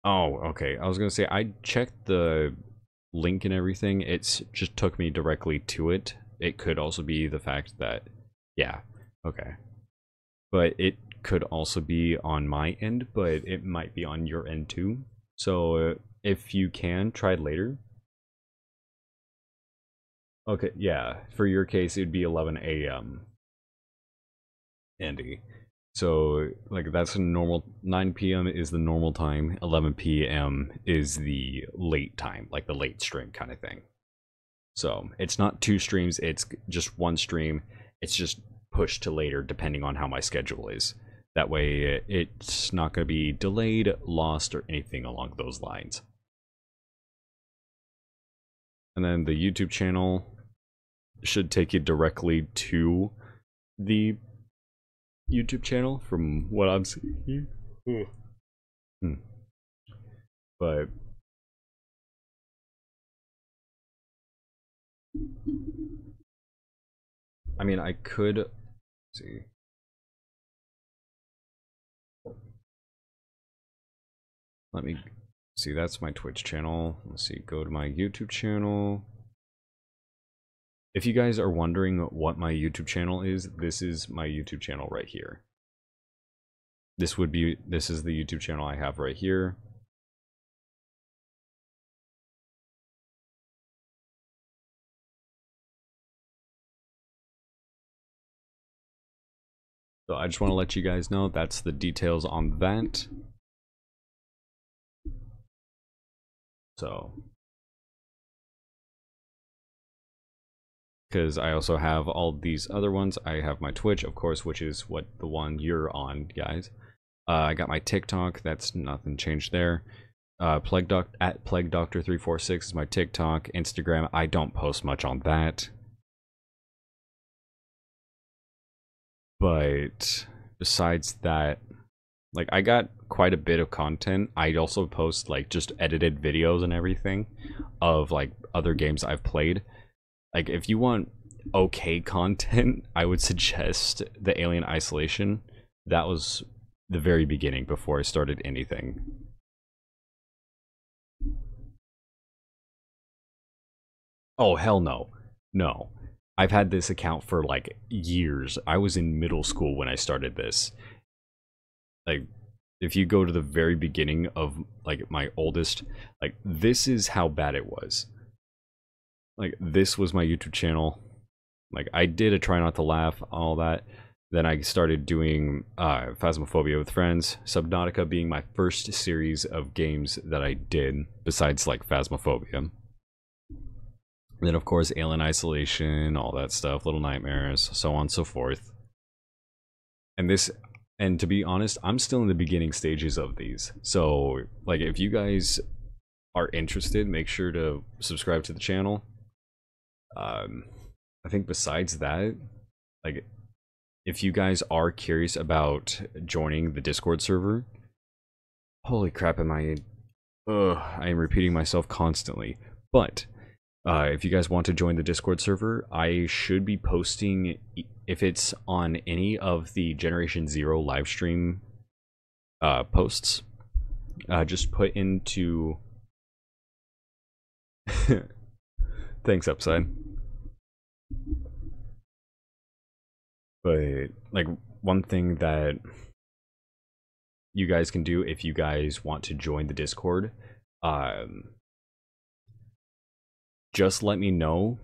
Oh, okay. I was gonna say, I checked the link and everything. It's just took me directly to it. It could also be the fact that, yeah, okay. But it could also be on my end, but it might be on your end too. So if you can, try it later. Okay, yeah. For your case, it'd be 11 a.m. Andy. So, like, that's a normal, 9 p.m. is the normal time, 11 p.m. is the late time, like the late stream kind of thing. So, it's not two streams, it's just one stream. It's just pushed to later depending on how my schedule is. That way, it's not going to be delayed, lost, or anything along those lines. And then the YouTube channel should take you directly to the YouTube channel from what I'm seeing. But I mean, I could see. Let me see, that's my Twitch channel. Let's see, go to my YouTube channel. If you guys are wondering what my YouTube channel is, this is my YouTube channel right here. This would be, this is the YouTube channel I have right here. So I just want to let you guys know that's the details on that. So, because I also have all these other ones. I have my Twitch, of course, which is what the one you're on, guys. I got my TikTok. That's nothing changed there. At PlagueDoctor346 is my TikTok. Instagram, I don't post much on that. But besides that, like, I got quite a bit of content. I also post, like, just edited videos and everything of, like, other games I've played. Like, if you want okay content, I would suggest the Alien Isolation. That was the very beginning before I started anything. Oh, hell no. No. I've had this account for, like, years. I was in middle school when I started this. Like, if you go to the very beginning of, like, my oldest, like, this is how bad it was. Like, this was my YouTube channel. Like, I did a try not to laugh, all that. Then I started doing Phasmophobia with friends. Subnautica being my first series of games that I did, besides, like, Phasmophobia. And then, of course, Alien Isolation, all that stuff, Little Nightmares, so on and so forth. And to be honest, I'm still in the beginning stages of these. So, like, if you guys are interested, make sure to subscribe to the channel. I think besides that, like, if you guys are curious about joining the Discord server, holy crap, am I... I am repeating myself constantly. But if you guys want to join the Discord server, I should be posting, if it's on any of the Generation Zero live stream posts, just put into... Thanks, Upside. But, like, one thing that you guys can do if you guys want to join the Discord, just let me know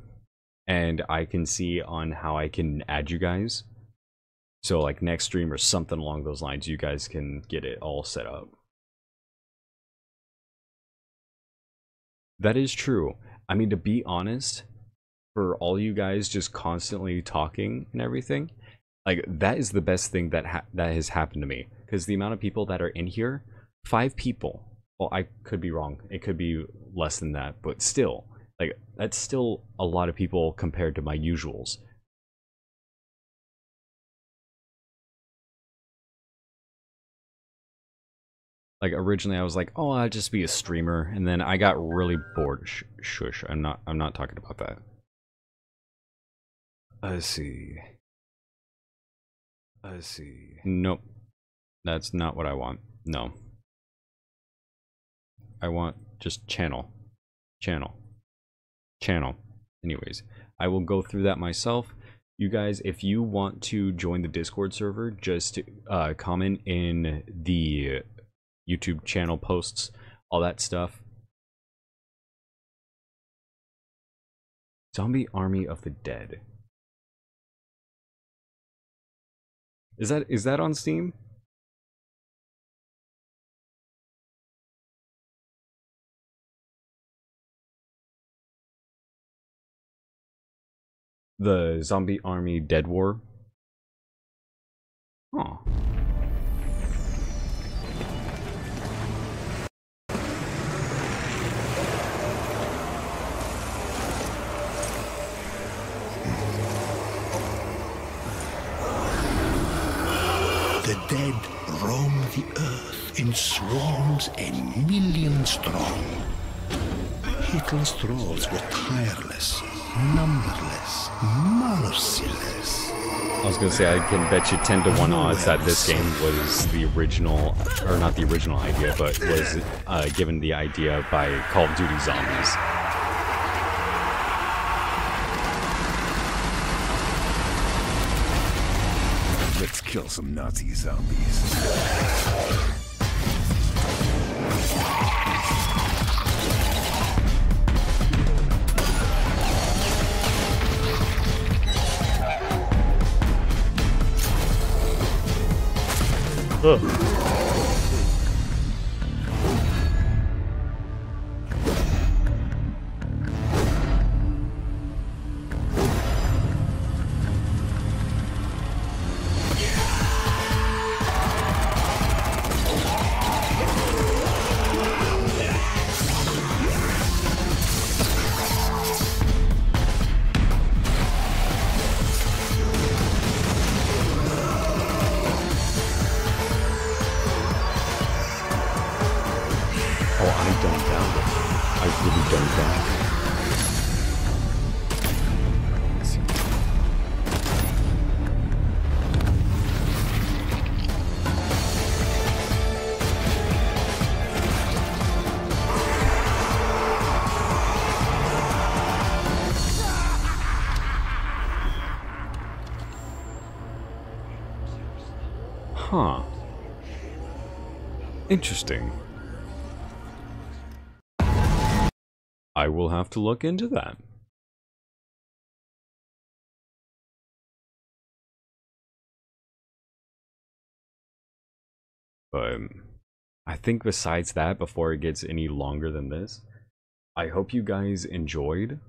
and I can see on how I can add you guys. So, like, next stream or something along those lines, you guys can get it all set up. That is true. I mean, to be honest, for all you guys just constantly talking and everything, like, that is the best thing that has happened to me. Because the amount of people that are in here, 5 people. Well, I could be wrong. It could be less than that, but still, like, that's still a lot of people compared to my usuals. Like, originally I was like, oh, I'll just be a streamer, and then I got really bored. Shush, I'm not talking about that. Let's see. Let's see. Nope. That's not what I want. No. I want just channel. Channel. Channel. Anyways, I will go through that myself. You guys, if you want to join the Discord server, just comment in the YouTube channel posts, all that stuff. Zombie Army of the Dead. Is that on Steam? The Zombie Army Dead War. Huh. The dead roam the earth in swarms a million strong. Hitless trolls were tireless. Numberless, merciless. I was gonna say, I can bet you 10-to-1 odds that this game was the original, or not the original idea, but was given the idea by Call of Duty Zombies. Let's kill some Nazi zombies. Ugh. Interesting. I will have to look into that. But I think besides that, before it gets any longer than this, I hope you guys enjoyed.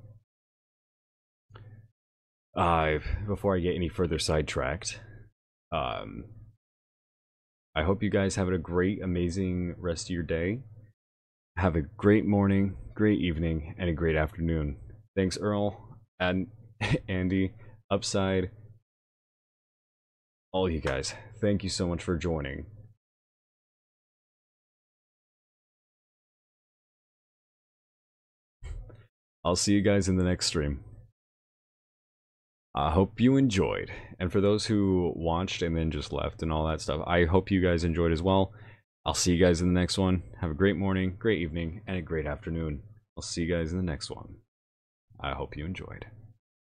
Before I get any further sidetracked, I hope you guys have a great, amazing rest of your day. Have a great morning, great evening, and a great afternoon. Thanks, Earl, and Andy, Upside, all you guys. Thank you so much for joining. I'll see you guys in the next stream. I hope you enjoyed, and for those who watched and then just left and all that stuff, I hope you guys enjoyed as well. I'll see you guys in the next one. Have a great morning, great evening, and a great afternoon. I'll see you guys in the next one. I hope you enjoyed.